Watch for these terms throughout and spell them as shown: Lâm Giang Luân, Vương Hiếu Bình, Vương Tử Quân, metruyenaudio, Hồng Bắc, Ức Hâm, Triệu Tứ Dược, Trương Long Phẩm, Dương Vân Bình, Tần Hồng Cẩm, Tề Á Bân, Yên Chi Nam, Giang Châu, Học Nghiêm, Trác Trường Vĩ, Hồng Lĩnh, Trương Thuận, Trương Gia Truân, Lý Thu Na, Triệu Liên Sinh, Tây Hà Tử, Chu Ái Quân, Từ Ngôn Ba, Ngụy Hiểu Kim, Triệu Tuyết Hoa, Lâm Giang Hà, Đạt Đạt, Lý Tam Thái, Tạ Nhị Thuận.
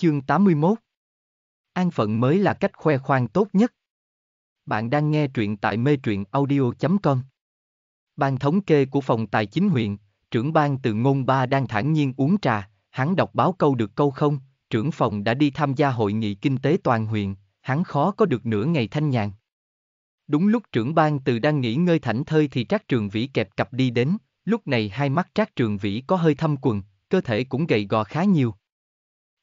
Chương 81. An phận mới là cách khoe khoang tốt nhất. Bạn đang nghe truyện tại metruyenaudio.com. Ban thống kê của phòng tài chính huyện, trưởng ban Từ Ngôn Ba đang thản nhiên uống trà, hắn đọc báo câu được câu không, trưởng phòng đã đi tham gia hội nghị kinh tế toàn huyện, hắn khó có được nửa ngày thanh nhàn. Đúng lúc trưởng ban Từ đang nghỉ ngơi thảnh thơi thì Trác Trường Vĩ kẹp cặp đi đến, lúc này hai mắt Trác Trường Vĩ có hơi thâm quầng, cơ thể cũng gầy gò khá nhiều.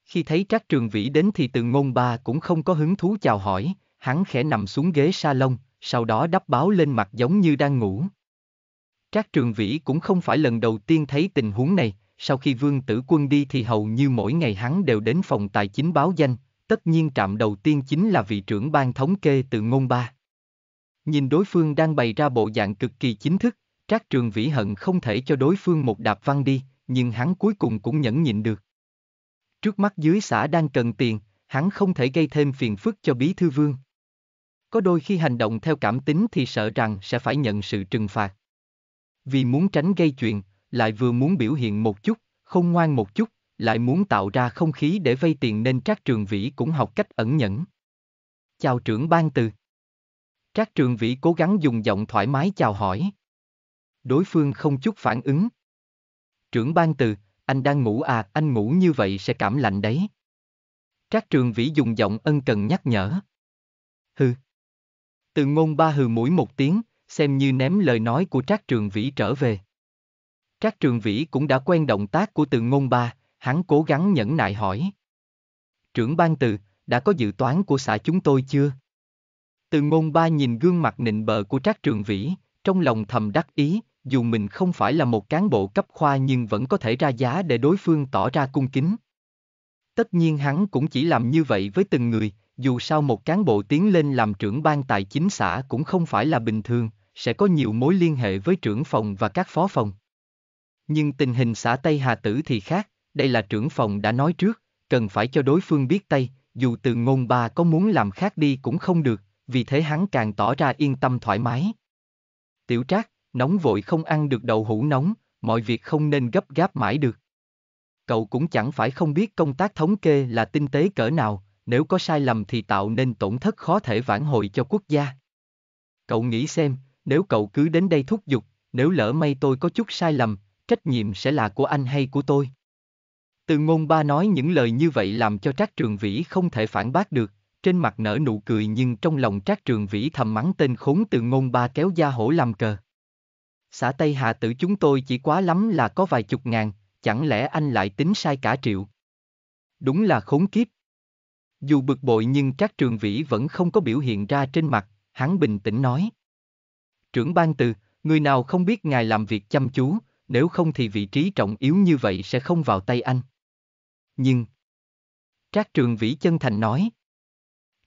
Khi thấy Trác Trường Vĩ đến thì Từ Ngôn Ba cũng không có hứng thú chào hỏi, hắn khẽ nằm xuống ghế salon, sau đó đắp báo lên mặt giống như đang ngủ. Trác Trường Vĩ cũng không phải lần đầu tiên thấy tình huống này, sau khi Vương Tử Quân đi thì hầu như mỗi ngày hắn đều đến phòng tài chính báo danh, tất nhiên trạm đầu tiên chính là vị trưởng ban thống kê Từ Ngôn Ba. Nhìn đối phương đang bày ra bộ dạng cực kỳ chính thức, Trác Trường Vĩ hận không thể cho đối phương một đạp văng đi, nhưng hắn cuối cùng cũng nhẫn nhịn được. Trước mắt dưới xã đang cần tiền, hắn không thể gây thêm phiền phức cho bí thư Vương. Có đôi khi hành động theo cảm tính thì sợ rằng sẽ phải nhận sự trừng phạt. Vì muốn tránh gây chuyện, lại vừa muốn biểu hiện một chút, khôn ngoan một chút, lại muốn tạo ra không khí để vay tiền nên Trác Trường Vĩ cũng học cách ẩn nhẫn. Chào trưởng ban Từ. Trác Trường Vĩ cố gắng dùng giọng thoải mái chào hỏi. Đối phương không chút phản ứng. Trưởng ban Từ, anh đang ngủ à, anh ngủ như vậy sẽ cảm lạnh đấy. Trác Trường Vĩ dùng giọng ân cần nhắc nhở. Hừ. Từ Ngôn Ba hừ mũi một tiếng, xem như ném lời nói của Trác Trường Vĩ trở về. Trác Trường Vĩ cũng đã quen động tác của Từ Ngôn Ba, hắn cố gắng nhẫn nại hỏi. Trưởng ban Từ, đã có dự toán của xã chúng tôi chưa? Từ Ngôn Ba nhìn gương mặt nịnh bợ của Trác Trường Vĩ, trong lòng thầm đắc ý, dù mình không phải là một cán bộ cấp khoa nhưng vẫn có thể ra giá để đối phương tỏ ra cung kính. Tất nhiên hắn cũng chỉ làm như vậy với từng người, dù sao một cán bộ tiến lên làm trưởng ban tài chính xã cũng không phải là bình thường, sẽ có nhiều mối liên hệ với trưởng phòng và các phó phòng. Nhưng tình hình xã Tây Hà Tử thì khác, đây là trưởng phòng đã nói trước, cần phải cho đối phương biết tay, dù Từ Ngôn Ba có muốn làm khác đi cũng không được, vì thế hắn càng tỏ ra yên tâm thoải mái. Tiểu Trác, nóng vội không ăn được đậu hũ nóng, mọi việc không nên gấp gáp mãi được. Cậu cũng chẳng phải không biết công tác thống kê là tinh tế cỡ nào, nếu có sai lầm thì tạo nên tổn thất khó thể vãn hồi cho quốc gia. Cậu nghĩ xem, nếu cậu cứ đến đây thúc giục, nếu lỡ may tôi có chút sai lầm, trách nhiệm sẽ là của anh hay của tôi? Từ Ngôn Ba nói những lời như vậy làm cho Trác Trường Vĩ không thể phản bác được, trên mặt nở nụ cười nhưng trong lòng Trác Trường Vĩ thầm mắng tên khốn Từ Ngôn Ba kéo gia hổ làm cờ. Xã Tây Hà Tử chúng tôi chỉ quá lắm là có vài chục ngàn, chẳng lẽ anh lại tính sai cả triệu? Đúng là khốn kiếp. Dù bực bội nhưng Trác Trường Vĩ vẫn không có biểu hiện ra trên mặt, hắn bình tĩnh nói. Trưởng ban Từ, người nào không biết ngài làm việc chăm chú, nếu không thì vị trí trọng yếu như vậy sẽ không vào tay anh. Nhưng... Trác Trường Vĩ chân thành nói.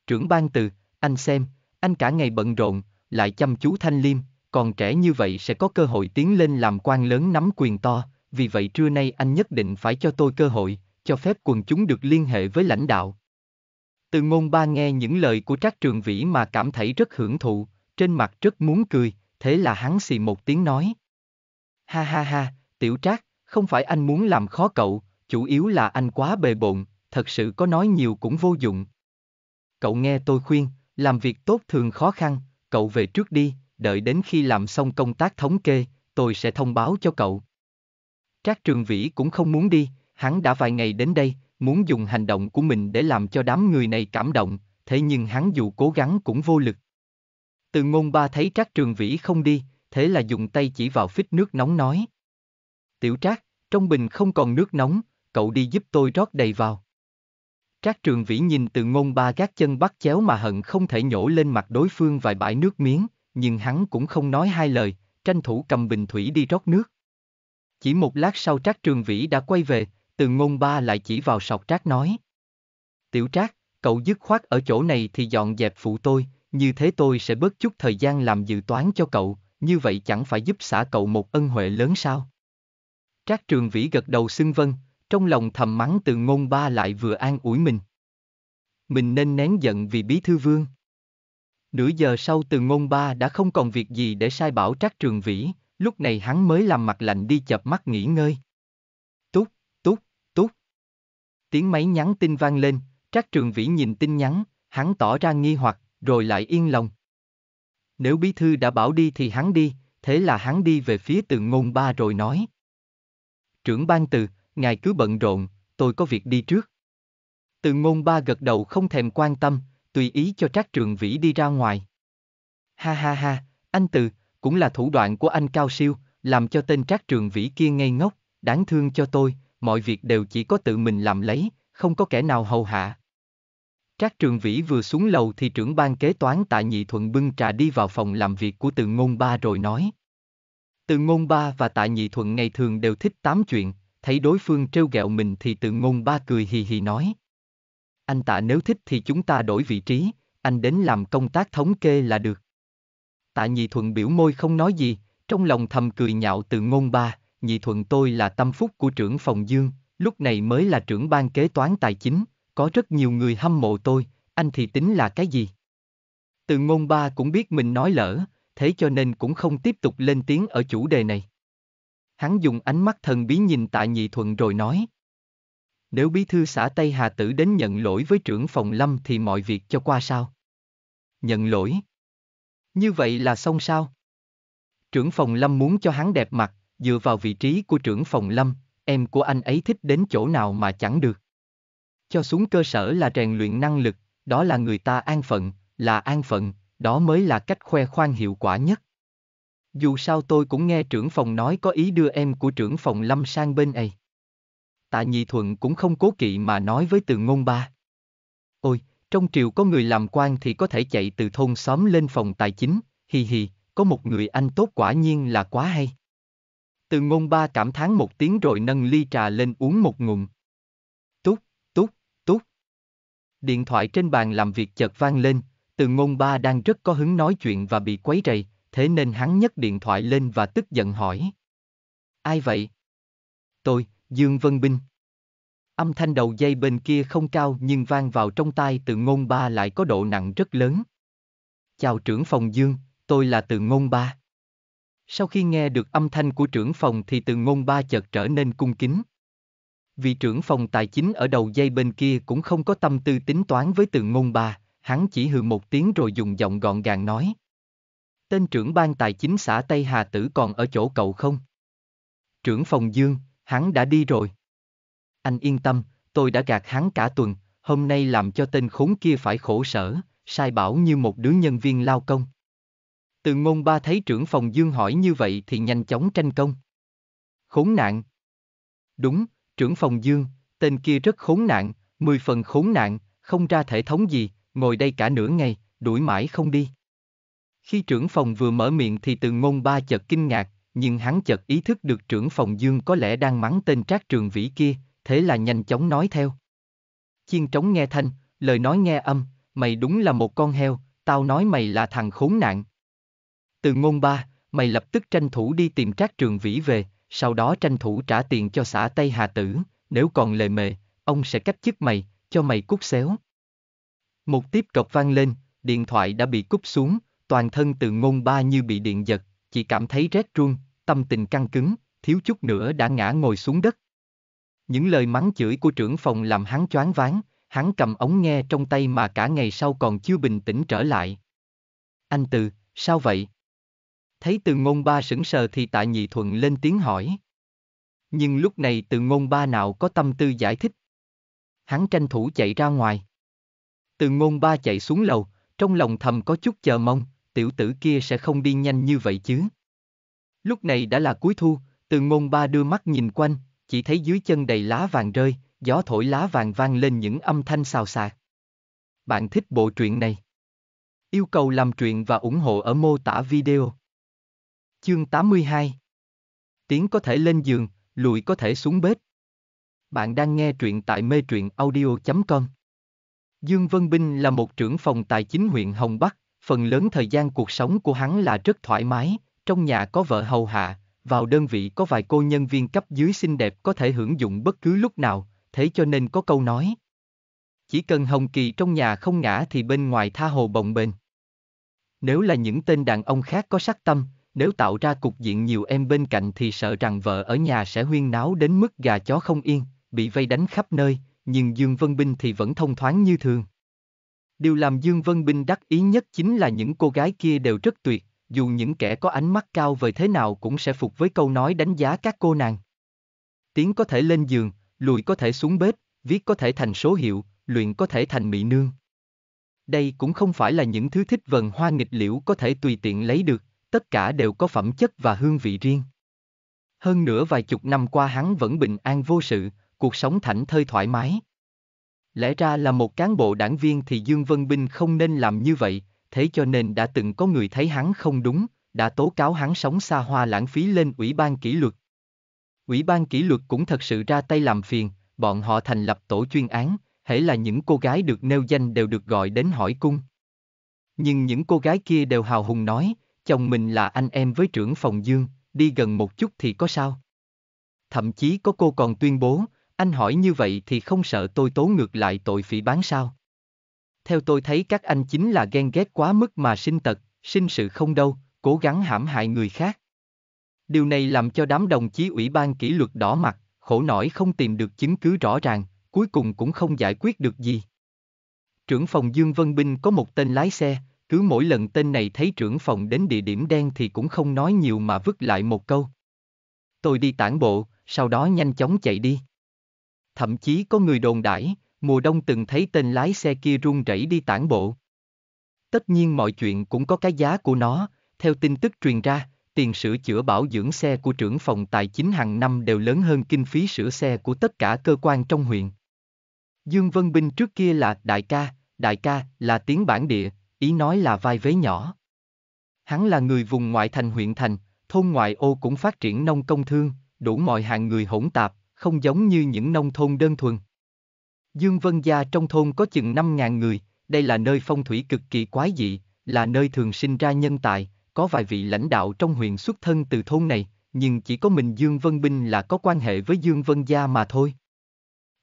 Trưởng ban Từ, anh xem, anh cả ngày bận rộn, lại chăm chú thanh liêm, còn trẻ như vậy sẽ có cơ hội tiến lên làm quan lớn nắm quyền to, vì vậy trưa nay anh nhất định phải cho tôi cơ hội, cho phép quần chúng được liên hệ với lãnh đạo. Từ Ngôn Ba nghe những lời của Trác Trường Vĩ mà cảm thấy rất hưởng thụ, trên mặt rất muốn cười, thế là hắn xì một tiếng nói. Ha ha ha, tiểu Trác, không phải anh muốn làm khó cậu, chủ yếu là anh quá bề bộn, thật sự có nói nhiều cũng vô dụng. Cậu nghe tôi khuyên, làm việc tốt thường khó khăn, cậu về trước đi, đợi đến khi làm xong công tác thống kê, tôi sẽ thông báo cho cậu. Trác Trường Vĩ cũng không muốn đi, hắn đã vài ngày đến đây, muốn dùng hành động của mình để làm cho đám người này cảm động, thế nhưng hắn dù cố gắng cũng vô lực. Từ Ngôn Ba thấy Trác Trường Vĩ không đi, thế là dùng tay chỉ vào phích nước nóng nói. Tiểu Trác, trong bình không còn nước nóng, cậu đi giúp tôi rót đầy vào. Trác Trường Vĩ nhìn Từ Ngôn Ba gác chân bắt chéo mà hận không thể nhổ lên mặt đối phương vài bãi nước miếng, nhưng hắn cũng không nói hai lời, tranh thủ cầm bình thủy đi rót nước. Chỉ một lát sau Trác Trường Vĩ đã quay về, Từ Ngôn Ba lại chỉ vào sọc Trác nói. Tiểu Trác, cậu dứt khoát ở chỗ này thì dọn dẹp phụ tôi, như thế tôi sẽ bớt chút thời gian làm dự toán cho cậu, như vậy chẳng phải giúp xã cậu một ân huệ lớn sao? Trác Trường Vĩ gật đầu xưng vâng, trong lòng thầm mắng Từ Ngôn Ba lại vừa an ủi mình. Mình nên nén giận vì bí thư Vương. Nửa giờ sau Từ Ngôn Ba đã không còn việc gì để sai bảo Trác Trường Vĩ, lúc này hắn mới làm mặt lạnh đi chợp mắt nghỉ ngơi. Tút, tút, tút. Tiếng máy nhắn tin vang lên, Trác Trường Vĩ nhìn tin nhắn, hắn tỏ ra nghi hoặc, rồi lại yên lòng. Nếu bí thư đã bảo đi thì hắn đi, thế là hắn đi về phía Từ Ngôn Ba rồi nói. Trưởng ban Từ, ngài cứ bận rộn, tôi có việc đi trước. Từ Ngôn Ba gật đầu không thèm quan tâm, tùy ý cho Trác Trường Vĩ đi ra ngoài. Ha ha ha, anh Từ, cũng là thủ đoạn của anh cao siêu, làm cho tên Trác Trường Vĩ kia ngây ngốc, đáng thương cho tôi, mọi việc đều chỉ có tự mình làm lấy, không có kẻ nào hầu hạ. Trác Trường Vĩ vừa xuống lầu thì trưởng ban kế toán Tạ Nhị Thuận bưng trà đi vào phòng làm việc của Từ Ngôn Ba rồi nói. Từ Ngôn Ba và Tạ Nhị Thuận ngày thường đều thích tám chuyện, thấy đối phương trêu ghẹo mình thì Từ Ngôn Ba cười hì hì nói. Anh Tạ, nếu thích thì chúng ta đổi vị trí, anh đến làm công tác thống kê là được. Tạ Nhị Thuận biểu môi không nói gì, trong lòng thầm cười nhạo Từ Ngôn Ba, Nhị Thuận tôi là tâm phúc của trưởng phòng Dương, lúc này mới là trưởng ban kế toán tài chính, có rất nhiều người hâm mộ tôi, anh thì tính là cái gì? Từ Ngôn Ba cũng biết mình nói lỡ, thế cho nên cũng không tiếp tục lên tiếng ở chủ đề này. Hắn dùng ánh mắt thần bí nhìn Tạ Nhị Thuận rồi nói. Nếu bí thư xã Tây Hà Tử đến nhận lỗi với trưởng phòng Lâm thì mọi việc cho qua sao? Nhận lỗi? Như vậy là xong sao? Trưởng phòng Lâm muốn cho hắn đẹp mặt, dựa vào vị trí của trưởng phòng Lâm, em của anh ấy thích đến chỗ nào mà chẳng được. Cho xuống cơ sở là rèn luyện năng lực, đó là người ta an phận, là an phận, đó mới là cách khoe khoang hiệu quả nhất. Dù sao tôi cũng nghe trưởng phòng nói có ý đưa em của trưởng phòng Lâm sang bên này. Tạ Nhị Thuận cũng không cố kỵ mà nói với Từ Ngôn Ba. Ôi, trong triều có người làm quan thì có thể chạy từ thôn xóm lên phòng tài chính, hì hì, có một người anh tốt quả nhiên là quá hay. Từ Ngôn Ba cảm thán một tiếng rồi nâng ly trà lên uống một ngụm. Tút, tút, tút. Điện thoại trên bàn làm việc chợt vang lên, Từ Ngôn Ba đang rất có hứng nói chuyện và bị quấy rầy, thế nên hắn nhấc điện thoại lên và tức giận hỏi. Ai vậy? Tôi, Dương Vân Bình. Âm thanh đầu dây bên kia không cao nhưng vang vào trong tai Từ Ngôn Ba lại có độ nặng rất lớn. Chào trưởng phòng Dương, tôi là Từ Ngôn Ba. Sau khi nghe được âm thanh của trưởng phòng thì Từ Ngôn Ba chợt trở nên cung kính. Vì trưởng phòng tài chính ở đầu dây bên kia cũng không có tâm tư tính toán với Từ Ngôn Ba, hắn chỉ hừ một tiếng rồi dùng giọng gọn gàng nói. Tên trưởng ban tài chính xã Tây Hà Tử còn ở chỗ cậu không? Trưởng phòng Dương, hắn đã đi rồi. Anh yên tâm, tôi đã gạt hắn cả tuần, hôm nay làm cho tên khốn kia phải khổ sở, sai bảo như một đứa nhân viên lao công. Từ Ngôn Ba thấy trưởng phòng Dương hỏi như vậy thì nhanh chóng tranh công. Khốn nạn. Đúng, trưởng phòng Dương, tên kia rất khốn nạn, 10 phần khốn nạn, không ra thể thống gì, ngồi đây cả nửa ngày, đuổi mãi không đi. Khi trưởng phòng vừa mở miệng thì Từ Ngôn Ba chợt kinh ngạc, nhưng hắn chợt ý thức được trưởng phòng Dương có lẽ đang mắng tên Trác Trường Vĩ kia, thế là nhanh chóng nói theo. Chiên trống nghe thanh, lời nói nghe âm, mày đúng là một con heo, tao nói mày là thằng khốn nạn. Từ Ngôn Ba, mày lập tức tranh thủ đi tìm Trác Trường Vĩ về, sau đó tranh thủ trả tiền cho xã Tây Hà Tử, nếu còn lề mề, ông sẽ cách chức mày, cho mày cút xéo. Một tiếp cọc vang lên, điện thoại đã bị cúp xuống, toàn thân Từ Ngôn Ba như bị điện giật, chỉ cảm thấy rét run, tâm tình căng cứng, thiếu chút nữa đã ngã ngồi xuống đất. Những lời mắng chửi của trưởng phòng làm hắn choáng váng, hắn cầm ống nghe trong tay mà cả ngày sau còn chưa bình tĩnh trở lại. Anh Từ, sao vậy? Thấy Từ Ngôn Ba sững sờ thì Tạ Nhị Thuận lên tiếng hỏi. Nhưng lúc này Từ Ngôn Ba nào có tâm tư giải thích. Hắn tranh thủ chạy ra ngoài. Từ Ngôn Ba chạy xuống lầu, trong lòng thầm có chút chờ mong, tiểu tử kia sẽ không đi nhanh như vậy chứ. Lúc này đã là cuối thu, Từ Ngôn Ba đưa mắt nhìn quanh, chỉ thấy dưới chân đầy lá vàng rơi, gió thổi lá vàng vang lên những âm thanh xào xạc. Bạn thích bộ truyện này? Yêu cầu làm truyện và ủng hộ ở mô tả video. Chương 82. Tiến có thể lên giường, lùi có thể xuống bếp. Bạn đang nghe truyện tại metruyenaudio.com. Dương Vân Bình là một trưởng phòng tài chính huyện Hồng Bắc, phần lớn thời gian cuộc sống của hắn là rất thoải mái, trong nhà có vợ hầu hạ, vào đơn vị có vài cô nhân viên cấp dưới xinh đẹp có thể hưởng dụng bất cứ lúc nào, thế cho nên có câu nói. Chỉ cần hồng kỳ trong nhà không ngã thì bên ngoài tha hồ bồng bềnh. Nếu là những tên đàn ông khác có sắc tâm, nếu tạo ra cục diện nhiều em bên cạnh thì sợ rằng vợ ở nhà sẽ huyên náo đến mức gà chó không yên, bị vây đánh khắp nơi, nhưng Dương Vân Bình thì vẫn thông thoáng như thường. Điều làm Dương Vân Bình đắc ý nhất chính là những cô gái kia đều rất tuyệt, dù những kẻ có ánh mắt cao vời thế nào cũng sẽ phục với câu nói đánh giá các cô nàng. Tiến có thể lên giường, lùi có thể xuống bếp, viết có thể thành số hiệu, luyện có thể thành mỹ nương. Đây cũng không phải là những thứ thích vần hoa nghịch liễu có thể tùy tiện lấy được, tất cả đều có phẩm chất và hương vị riêng. Hơn nữa vài chục năm qua hắn vẫn bình an vô sự, cuộc sống thảnh thơi thoải mái. Lẽ ra là một cán bộ đảng viên thì Dương Vân Bình không nên làm như vậy, thế cho nên đã từng có người thấy hắn không đúng, đã tố cáo hắn sống xa hoa lãng phí lên Ủy ban Kỷ luật. Ủy ban Kỷ luật cũng thật sự ra tay làm phiền, bọn họ thành lập tổ chuyên án, hễ là những cô gái được nêu danh đều được gọi đến hỏi cung. Nhưng những cô gái kia đều hào hùng nói, chồng mình là anh em với trưởng phòng Dương, đi gần một chút thì có sao. Thậm chí có cô còn tuyên bố, anh hỏi như vậy thì không sợ tôi tố ngược lại tội phỉ báng sao? Theo tôi thấy các anh chính là ghen ghét quá mức mà sinh tật, sinh sự không đâu, cố gắng hãm hại người khác. Điều này làm cho đám đồng chí Ủy ban Kỷ luật đỏ mặt, khổ nổi không tìm được chứng cứ rõ ràng, cuối cùng cũng không giải quyết được gì. Trưởng phòng Dương Vân Bình có một tên lái xe, cứ mỗi lần tên này thấy trưởng phòng đến địa điểm đen thì cũng không nói nhiều mà vứt lại một câu. Tôi đi tản bộ, sau đó nhanh chóng chạy đi. Thậm chí có người đồn đãi, mùa đông từng thấy tên lái xe kia run rẩy đi tản bộ. Tất nhiên mọi chuyện cũng có cái giá của nó, theo tin tức truyền ra, tiền sửa chữa bảo dưỡng xe của trưởng phòng tài chính hàng năm đều lớn hơn kinh phí sửa xe của tất cả cơ quan trong huyện. Dương Vân Bình trước kia là đại ca là tiếng bản địa, ý nói là vai vế nhỏ. Hắn là người vùng ngoại thành huyện thành, thôn ngoại ô cũng phát triển nông công thương, đủ mọi hạng người hỗn tạp, không giống như những nông thôn đơn thuần. Dương Vân gia trong thôn có chừng 5.000 người, đây là nơi phong thủy cực kỳ quái dị, là nơi thường sinh ra nhân tài, có vài vị lãnh đạo trong huyện xuất thân từ thôn này, nhưng chỉ có mình Dương Vân Bình là có quan hệ với Dương Vân gia mà thôi.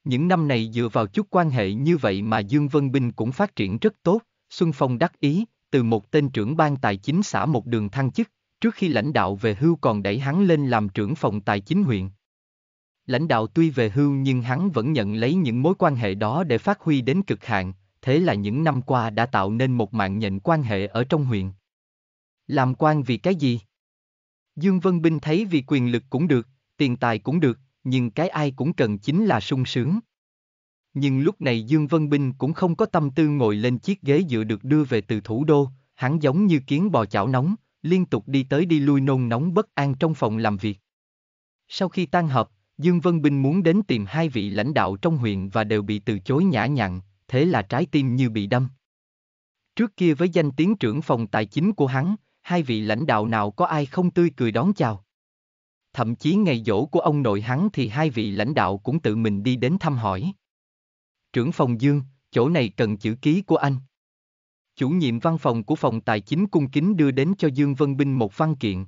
Những năm này dựa vào chút quan hệ như vậy mà Dương Vân Bình cũng phát triển rất tốt, xuân phong đắc ý, từ một tên trưởng ban tài chính xã một đường thăng chức, trước khi lãnh đạo về hưu còn đẩy hắn lên làm trưởng phòng tài chính huyện. Lãnh đạo tuy về hưu nhưng hắn vẫn nhận lấy những mối quan hệ đó để phát huy đến cực hạn, thế là những năm qua đã tạo nên một mạng nhện quan hệ ở trong huyện. Làm quan vì cái gì? Dương Vân Bình thấy vì quyền lực cũng được, tiền tài cũng được, nhưng cái ai cũng cần chính là sung sướng. Nhưng lúc này Dương Vân Bình cũng không có tâm tư ngồi lên chiếc ghế dựa được đưa về từ thủ đô, hắn giống như kiến bò chảo nóng, liên tục đi tới đi lui nôn nóng bất an trong phòng làm việc. Sau khi tan họp, Dương Vân Bình muốn đến tìm hai vị lãnh đạo trong huyện và đều bị từ chối nhã nhặn, thế là trái tim như bị đâm. Trước kia với danh tiếng trưởng phòng tài chính của hắn, hai vị lãnh đạo nào có ai không tươi cười đón chào. Thậm chí ngày giỗ của ông nội hắn thì hai vị lãnh đạo cũng tự mình đi đến thăm hỏi. Trưởng phòng Dương, chỗ này cần chữ ký của anh. Chủ nhiệm văn phòng của phòng tài chính cung kính đưa đến cho Dương Vân Bình một văn kiện.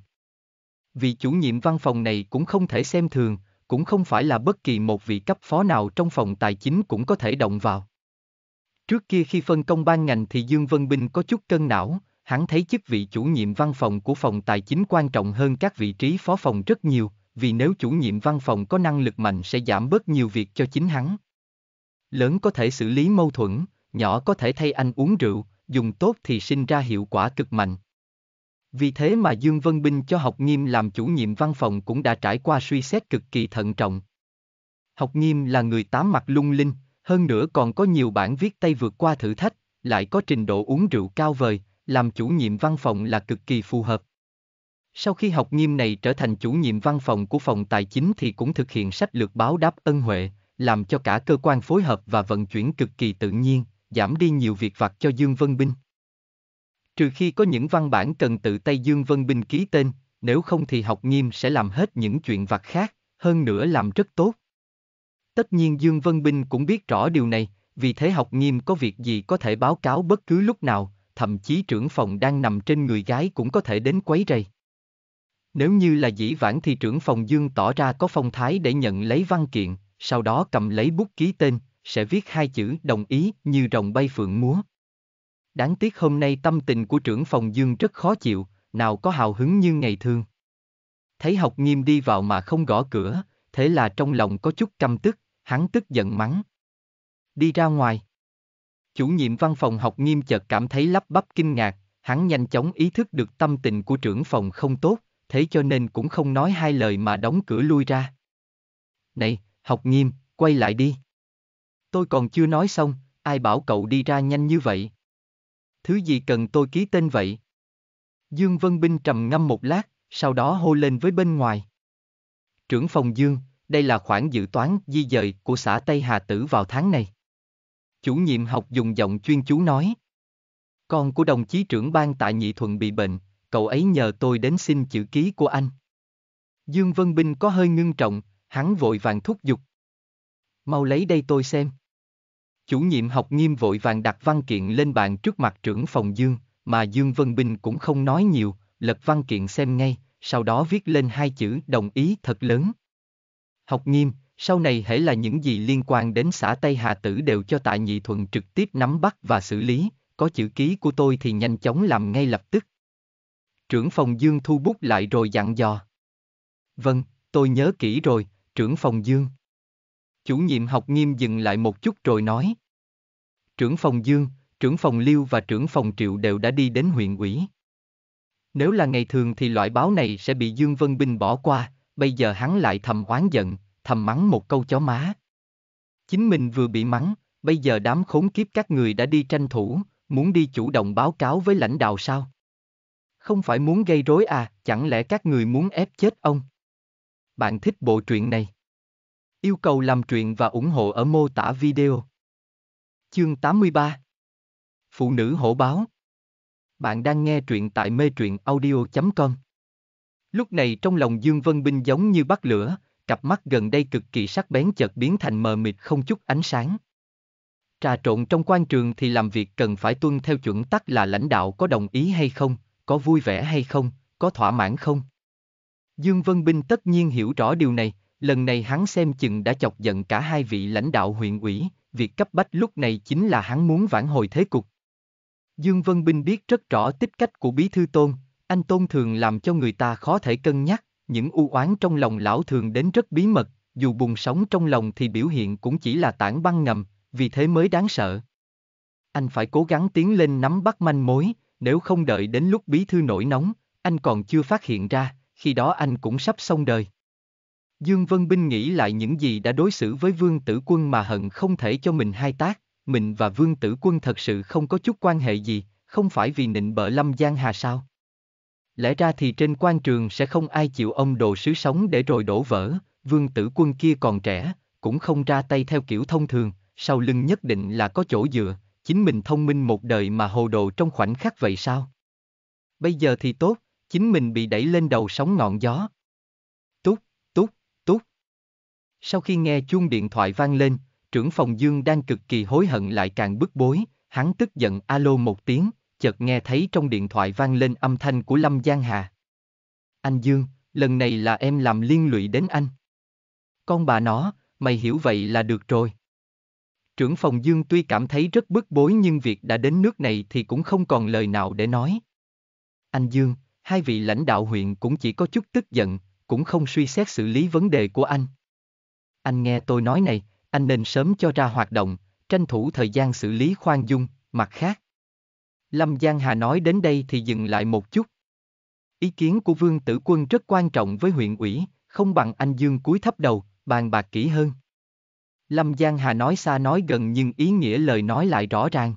Vị chủ nhiệm văn phòng này cũng không thể xem thường, cũng không phải là bất kỳ một vị cấp phó nào trong phòng tài chính cũng có thể động vào. Trước kia khi phân công ban ngành thì Dương Vân Bình có chút cân não, hắn thấy chức vị chủ nhiệm văn phòng của phòng tài chính quan trọng hơn các vị trí phó phòng rất nhiều, vì nếu chủ nhiệm văn phòng có năng lực mạnh sẽ giảm bớt nhiều việc cho chính hắn. Lớn có thể xử lý mâu thuẫn, nhỏ có thể thay anh uống rượu, dùng tốt thì sinh ra hiệu quả cực mạnh. Vì thế mà Dương Vân Bình cho Học Nghiêm làm chủ nhiệm văn phòng cũng đã trải qua suy xét cực kỳ thận trọng. Học Nghiêm là người tám mặt lung linh, hơn nữa còn có nhiều bản viết tay vượt qua thử thách, lại có trình độ uống rượu cao vời, làm chủ nhiệm văn phòng là cực kỳ phù hợp. Sau khi Học Nghiêm này trở thành chủ nhiệm văn phòng của phòng tài chính thì cũng thực hiện sách lược báo đáp ân huệ, làm cho cả cơ quan phối hợp và vận chuyển cực kỳ tự nhiên, giảm đi nhiều việc vặt cho Dương Vân Bình. Trừ khi có những văn bản cần tự tay Dương Vân Bình ký tên, nếu không thì Học Nghiêm sẽ làm hết những chuyện vặt khác, hơn nữa làm rất tốt. Tất nhiên Dương Vân Bình cũng biết rõ điều này, vì thế Học Nghiêm có việc gì có thể báo cáo bất cứ lúc nào, thậm chí trưởng phòng đang nằm trên người gái cũng có thể đến quấy rầy. Nếu như là dĩ vãng thì trưởng phòng Dương tỏ ra có phong thái để nhận lấy văn kiện, sau đó cầm lấy bút ký tên, sẽ viết hai chữ đồng ý như rồng bay phượng múa. Đáng tiếc hôm nay tâm tình của trưởng phòng Dương rất khó chịu, nào có hào hứng như ngày thường. Thấy Học Nghiêm đi vào mà không gõ cửa, thế là trong lòng có chút căm tức, hắn tức giận mắng. đi ra ngoài. Chủ nhiệm văn phòng học Nghiêm chợt cảm thấy lắp bắp kinh ngạc, hắn nhanh chóng ý thức được tâm tình của trưởng phòng không tốt, thế cho nên cũng không nói hai lời mà đóng cửa lui ra. Này, học Nghiêm, quay lại đi. Tôi còn chưa nói xong, ai bảo cậu đi ra nhanh như vậy? Thứ gì cần tôi ký tên vậy? Dương Vân Bình trầm ngâm một lát, sau đó hô lên với bên ngoài. Trưởng phòng Dương, đây là khoản dự toán di dời của xã Tây Hà Tử vào tháng này. Chủ nhiệm học dùng giọng chuyên chú nói. Con của đồng chí trưởng ban Tạ Nhị Thuận bị bệnh, cậu ấy nhờ tôi đến xin chữ ký của anh. Dương Vân Bình có hơi ngưng trọng, hắn vội vàng thúc giục. Mau lấy đây tôi xem. Chủ nhiệm học Nghiêm vội vàng đặt văn kiện lên bàn trước mặt trưởng phòng Dương, mà Dương Vân Bình cũng không nói nhiều, lật văn kiện xem ngay, sau đó viết lên hai chữ đồng ý thật lớn. Học Nghiêm, sau này hễ là những gì liên quan đến xã Tây Hà Tử đều cho Tạ Nhị Thuận trực tiếp nắm bắt và xử lý, có chữ ký của tôi thì nhanh chóng làm ngay lập tức. Trưởng phòng Dương thu bút lại rồi dặn dò. Vâng, tôi nhớ kỹ rồi, trưởng phòng Dương. Chủ nhiệm học Nghiêm dừng lại một chút rồi nói. Trưởng phòng Dương, trưởng phòng Liêu và trưởng phòng Triệu đều đã đi đến huyện ủy. Nếu là ngày thường thì loại báo này sẽ bị Dương Vân Bình bỏ qua, bây giờ hắn lại thầm oán giận, thầm mắng một câu chó má. Chính mình vừa bị mắng, bây giờ đám khốn kiếp các người đã đi tranh thủ, muốn đi chủ động báo cáo với lãnh đạo sao? Không phải muốn gây rối à, chẳng lẽ các người muốn ép chết ông? Bạn thích bộ truyện này? Yêu cầu làm truyện và ủng hộ ở mô tả video. Chương 83. Phụ nữ hổ báo. Bạn đang nghe truyện tại metruyenaudio.com. Lúc này trong lòng Dương Vân Bình giống như bắt lửa, cặp mắt gần đây cực kỳ sắc bén chợt biến thành mờ mịt không chút ánh sáng. Trà trộn trong quan trường thì làm việc cần phải tuân theo chuẩn tắc là lãnh đạo có đồng ý hay không, có vui vẻ hay không, có thỏa mãn không. Dương Vân Bình tất nhiên hiểu rõ điều này, lần này hắn xem chừng đã chọc giận cả hai vị lãnh đạo huyện ủy, việc cấp bách lúc này chính là hắn muốn vãn hồi thế cục. Dương Vân Bình biết rất rõ tích cách của bí thư Tôn, anh Tôn thường làm cho người ta khó thể cân nhắc, những u oán trong lòng lão thường đến rất bí mật, dù bùng sóng trong lòng thì biểu hiện cũng chỉ là tảng băng ngầm, vì thế mới đáng sợ. Anh phải cố gắng tiến lên nắm bắt manh mối, nếu không đợi đến lúc bí thư nổi nóng, anh còn chưa phát hiện ra, khi đó anh cũng sắp xong đời. Dương Vân Bình nghĩ lại những gì đã đối xử với Vương Tử Quân mà hận không thể cho mình hai tát, mình và Vương Tử Quân thật sự không có chút quan hệ gì, không phải vì nịnh bợ Lâm Giang Hà sao? Lẽ ra thì trên quan trường sẽ không ai chịu ông đồ sứ sống để rồi đổ vỡ, Vương Tử Quân kia còn trẻ, cũng không ra tay theo kiểu thông thường, sau lưng nhất định là có chỗ dựa, chính mình thông minh một đời mà hồ đồ trong khoảnh khắc vậy sao? Bây giờ thì tốt, chính mình bị đẩy lên đầu sóng ngọn gió. Sau khi nghe chuông điện thoại vang lên, trưởng phòng Dương đang cực kỳ hối hận lại càng bức bối, hắn tức giận alo một tiếng, chợt nghe thấy trong điện thoại vang lên âm thanh của Lâm Giang Hà. Anh Dương, lần này là em làm liên lụy đến anh. Con bà nó, mày hiểu vậy là được rồi. Trưởng phòng Dương tuy cảm thấy rất bức bối nhưng việc đã đến nước này thì cũng không còn lời nào để nói. Anh Dương, hai vị lãnh đạo huyện cũng chỉ có chút tức giận, cũng không suy xét xử lý vấn đề của anh. Anh nghe tôi nói này, anh nên sớm cho ra hoạt động, tranh thủ thời gian xử lý khoan dung, mặt khác. Lâm Giang Hà nói đến đây thì dừng lại một chút. Ý kiến của Vương Tử Quân rất quan trọng với huyện ủy, không bằng anh Dương cúi thấp đầu, bàn bạc kỹ hơn. Lâm Giang Hà nói xa nói gần nhưng ý nghĩa lời nói lại rõ ràng.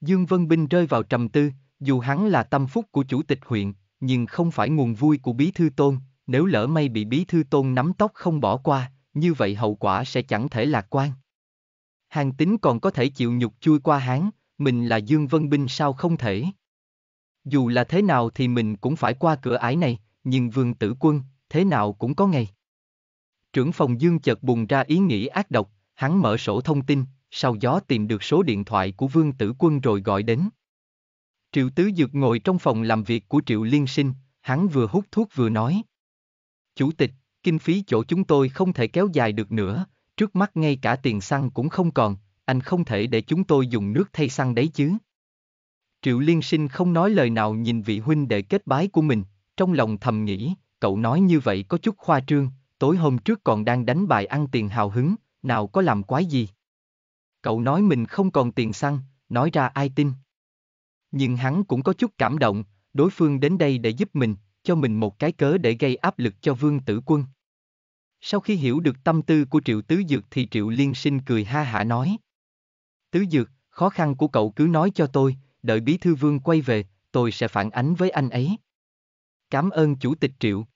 Dương Vân Bình rơi vào trầm tư, dù hắn là tâm phúc của chủ tịch huyện, nhưng không phải nguồn vui của bí thư Tôn, nếu lỡ may bị bí thư Tôn nắm tóc không bỏ qua. Như vậy hậu quả sẽ chẳng thể lạc quan. Hàn Tín còn có thể chịu nhục chui qua háng, mình là Dương Vân Bình sao không thể. Dù là thế nào thì mình cũng phải qua cửa ải này, nhưng Vương Tử Quân, thế nào cũng có ngày. Trưởng phòng Dương chợt bùng ra ý nghĩ ác độc, hắn mở sổ thông tin, sau đó tìm được số điện thoại của Vương Tử Quân rồi gọi đến. Triệu Tứ Dược ngồi trong phòng làm việc của Triệu Liên Sinh, hắn vừa hút thuốc vừa nói. Chủ tịch, kinh phí chỗ chúng tôi không thể kéo dài được nữa, trước mắt ngay cả tiền xăng cũng không còn, anh không thể để chúng tôi dùng nước thay xăng đấy chứ. Triệu Liên Sinh không nói lời nào nhìn vị huynh đệ kết bái của mình, trong lòng thầm nghĩ, cậu nói như vậy có chút khoa trương, tối hôm trước còn đang đánh bài ăn tiền hào hứng, nào có làm quái gì. Cậu nói mình không còn tiền xăng, nói ra ai tin. Nhưng hắn cũng có chút cảm động, đối phương đến đây để giúp mình, cho mình một cái cớ để gây áp lực cho Vương Tử Quân. Sau khi hiểu được tâm tư của Triệu Tứ Dược thì Triệu Liên Sinh cười ha hả nói. Tứ Dược, khó khăn của cậu cứ nói cho tôi, đợi Bí Thư Vương quay về, tôi sẽ phản ánh với anh ấy. Cảm ơn Chủ tịch Triệu.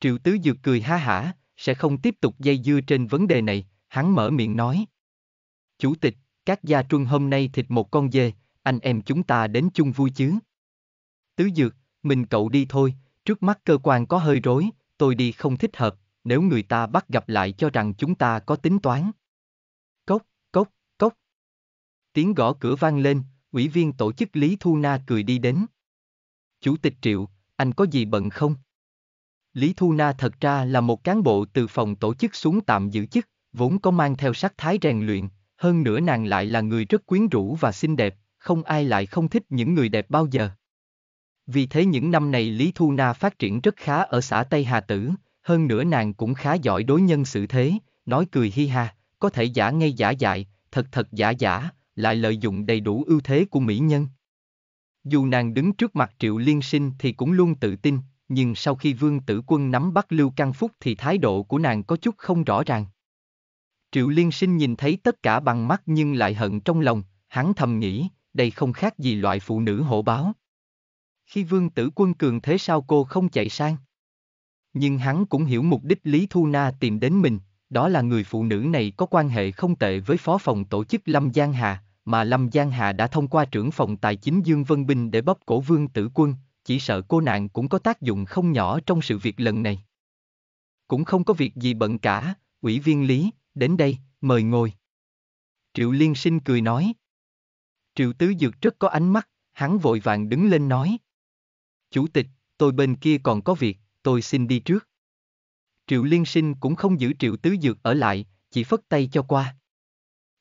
Triệu Tứ Dược cười ha hả, sẽ không tiếp tục dây dưa trên vấn đề này, hắn mở miệng nói. Chủ tịch, các gia truân hôm nay thịt một con dê, anh em chúng ta đến chung vui chứ. Tứ Dược, mình cậu đi thôi, trước mắt cơ quan có hơi rối, tôi đi không thích hợp, nếu người ta bắt gặp lại cho rằng chúng ta có tính toán. Cốc, cốc, cốc. Tiếng gõ cửa vang lên, ủy viên tổ chức Lý Thu Na cười đi đến. Chủ tịch Triệu, anh có gì bận không? Lý Thu Na thật ra là một cán bộ từ phòng tổ chức xuống tạm giữ chức, vốn có mang theo sắc thái rèn luyện, hơn nữa nàng lại là người rất quyến rũ và xinh đẹp, không ai lại không thích những người đẹp bao giờ. Vì thế những năm này Lý Thu Na phát triển rất khá ở xã Tây Hà Tử, hơn nữa nàng cũng khá giỏi đối nhân xử thế, nói cười hi ha, có thể giả ngay giả dại, thật giả giả, lại lợi dụng đầy đủ ưu thế của mỹ nhân. Dù nàng đứng trước mặt Triệu Liên Sinh thì cũng luôn tự tin, nhưng sau khi Vương Tử Quân nắm bắt Lưu Căn Phúc thì thái độ của nàng có chút không rõ ràng. Triệu Liên Sinh nhìn thấy tất cả bằng mắt nhưng lại hận trong lòng, hắn thầm nghĩ, đây không khác gì loại phụ nữ hổ báo. Khi Vương Tử Quân cường thế sao cô không chạy sang? Nhưng hắn cũng hiểu mục đích Lý Thu Na tìm đến mình, đó là người phụ nữ này có quan hệ không tệ với phó phòng tổ chức Lâm Giang Hà, mà Lâm Giang Hà đã thông qua trưởng phòng tài chính Dương Vân Bình để bóp cổ Vương Tử Quân, chỉ sợ cô nàng cũng có tác dụng không nhỏ trong sự việc lần này. Cũng không có việc gì bận cả, ủy viên Lý, đến đây, mời ngồi. Triệu Liên Sinh cười nói. Triệu Tứ Dược rất có ánh mắt, hắn vội vàng đứng lên nói. Chủ tịch, tôi bên kia còn có việc, tôi xin đi trước. Triệu Liên Sinh cũng không giữ Triệu Tứ Dược ở lại, chỉ phất tay cho qua.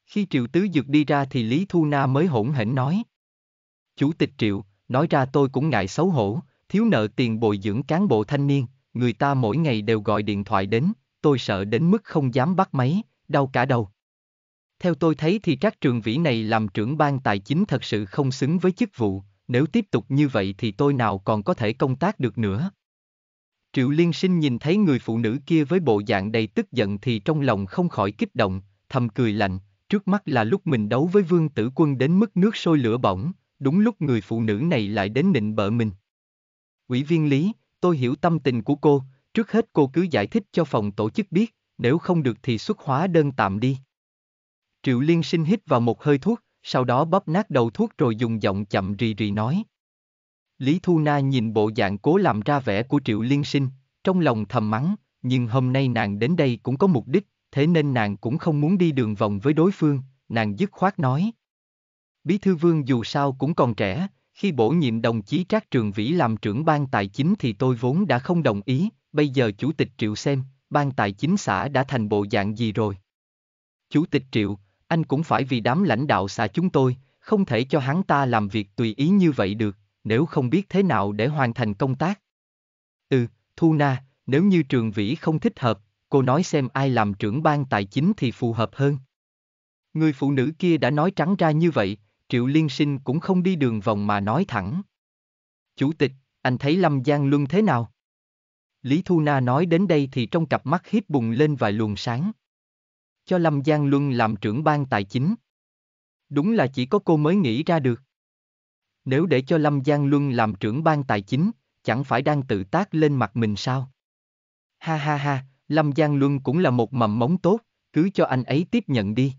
Khi Triệu Tứ Dược đi ra thì Lý Thu Na mới hỗn hển nói. Chủ tịch Triệu, nói ra tôi cũng ngại xấu hổ, thiếu nợ tiền bồi dưỡng cán bộ thanh niên, người ta mỗi ngày đều gọi điện thoại đến, tôi sợ đến mức không dám bắt máy, đau cả đầu. Theo tôi thấy thì Trác Trường Vĩ này làm trưởng ban tài chính thật sự không xứng với chức vụ, nếu tiếp tục như vậy thì tôi nào còn có thể công tác được nữa. Triệu Liên Sinh nhìn thấy người phụ nữ kia với bộ dạng đầy tức giận thì trong lòng không khỏi kích động, thầm cười lạnh, trước mắt là lúc mình đấu với Vương Tử Quân đến mức nước sôi lửa bỏng, đúng lúc người phụ nữ này lại đến nịnh bợ mình. Ủy viên Lý, tôi hiểu tâm tình của cô, trước hết cô cứ giải thích cho phòng tổ chức biết, nếu không được thì xuất hóa đơn tạm đi. Triệu Liên Sinh hít vào một hơi thuốc, sau đó bóp nát đầu thuốc rồi dùng giọng chậm rì rì nói. Lý Thu Na nhìn bộ dạng cố làm ra vẻ của Triệu Liên Sinh, trong lòng thầm mắng, nhưng hôm nay nàng đến đây cũng có mục đích, thế nên nàng cũng không muốn đi đường vòng với đối phương, nàng dứt khoát nói. Bí Thư Vương dù sao cũng còn trẻ, khi bổ nhiệm đồng chí Trác Trường Vĩ làm trưởng ban tài chính thì tôi vốn đã không đồng ý, bây giờ Chủ tịch Triệu xem, ban tài chính xã đã thành bộ dạng gì rồi. Chủ tịch Triệu, anh cũng phải vì đám lãnh đạo xã chúng tôi, không thể cho hắn ta làm việc tùy ý như vậy được, nếu không biết thế nào để hoàn thành công tác. Ừ, Thu Na, nếu như Trường Vĩ không thích hợp, cô nói xem ai làm trưởng ban tài chính thì phù hợp hơn. Người phụ nữ kia đã nói trắng ra như vậy, Triệu Liên Sinh cũng không đi đường vòng mà nói thẳng. Chủ tịch, anh thấy Lâm Giang Luân thế nào? Lý Thu Na nói đến đây thì trong cặp mắt híp bùng lên vài luồng sáng. Cho Lâm Giang Luân làm trưởng ban tài chính. Đúng là chỉ có cô mới nghĩ ra được. Nếu để cho Lâm Giang Luân làm trưởng ban tài chính, chẳng phải đang tự tát lên mặt mình sao? Ha ha ha, Lâm Giang Luân cũng là một mầm móng tốt, cứ cho anh ấy tiếp nhận đi.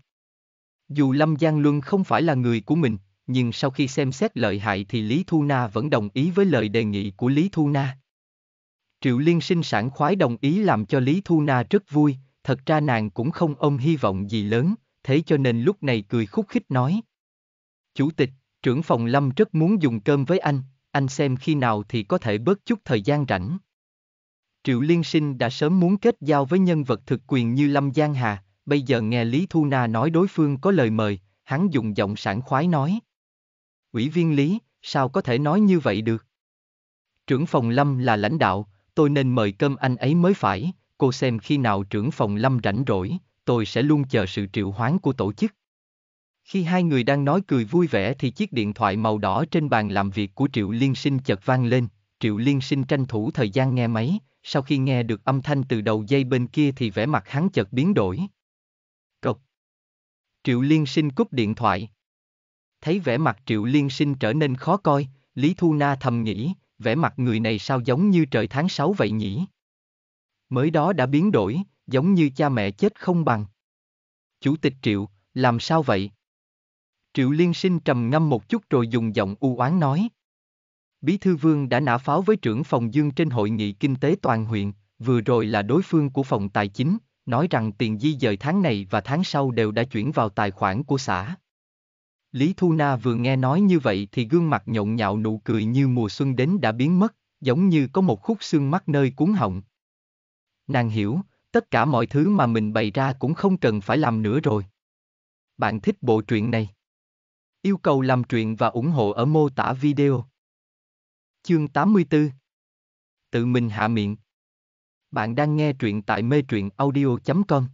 Dù Lâm Giang Luân không phải là người của mình, nhưng sau khi xem xét lợi hại thì Lý Thu Na vẫn đồng ý với lời đề nghị của Lý Thu Na. Triệu Liên Sinh sảng khoái đồng ý làm cho Lý Thu Na rất vui, thật ra nàng cũng không ôm hy vọng gì lớn, thế cho nên lúc này cười khúc khích nói. Chủ tịch, trưởng phòng Lâm rất muốn dùng cơm với anh xem khi nào thì có thể bớt chút thời gian rảnh. Triệu Liên Sinh đã sớm muốn kết giao với nhân vật thực quyền như Lâm Giang Hà, bây giờ nghe Lý Thu Na nói đối phương có lời mời, hắn dùng giọng sảng khoái nói. Ủy viên Lý, sao có thể nói như vậy được? Trưởng phòng Lâm là lãnh đạo, tôi nên mời cơm anh ấy mới phải, cô xem khi nào trưởng phòng Lâm rảnh rỗi, tôi sẽ luôn chờ sự triệu hoán của tổ chức. Khi hai người đang nói cười vui vẻ thì chiếc điện thoại màu đỏ trên bàn làm việc của Triệu Liên Sinh chợt vang lên. Triệu Liên Sinh tranh thủ thời gian nghe máy, sau khi nghe được âm thanh từ đầu dây bên kia thì vẻ mặt hắn chợt biến đổi. Cộc. Triệu Liên Sinh cúp điện thoại. Thấy vẻ mặt Triệu Liên Sinh trở nên khó coi, Lý Thu Na thầm nghĩ, vẻ mặt người này sao giống như trời tháng 6 vậy nhỉ? Mới đó đã biến đổi, giống như cha mẹ chết không bằng. Chủ tịch Triệu, làm sao vậy? Triệu Liên Sinh trầm ngâm một chút rồi dùng giọng u oán nói. Bí thư Vương đã nã pháo với trưởng phòng Dương trên hội nghị kinh tế toàn huyện, vừa rồi là đối phương của phòng tài chính, nói rằng tiền di dời tháng này và tháng sau đều đã chuyển vào tài khoản của xã. Lý Thu Na vừa nghe nói như vậy thì gương mặt nhộn nhạo nụ cười như mùa xuân đến đã biến mất, giống như có một khúc xương mắc nơi cuốn họng. Nàng hiểu, tất cả mọi thứ mà mình bày ra cũng không cần phải làm nữa rồi. Bạn thích bộ truyện này? Yêu cầu làm truyện và ủng hộ ở mô tả video. Chương 84. Tự mình hạ miệng. Bạn đang nghe truyện tại metruyenaudio.com.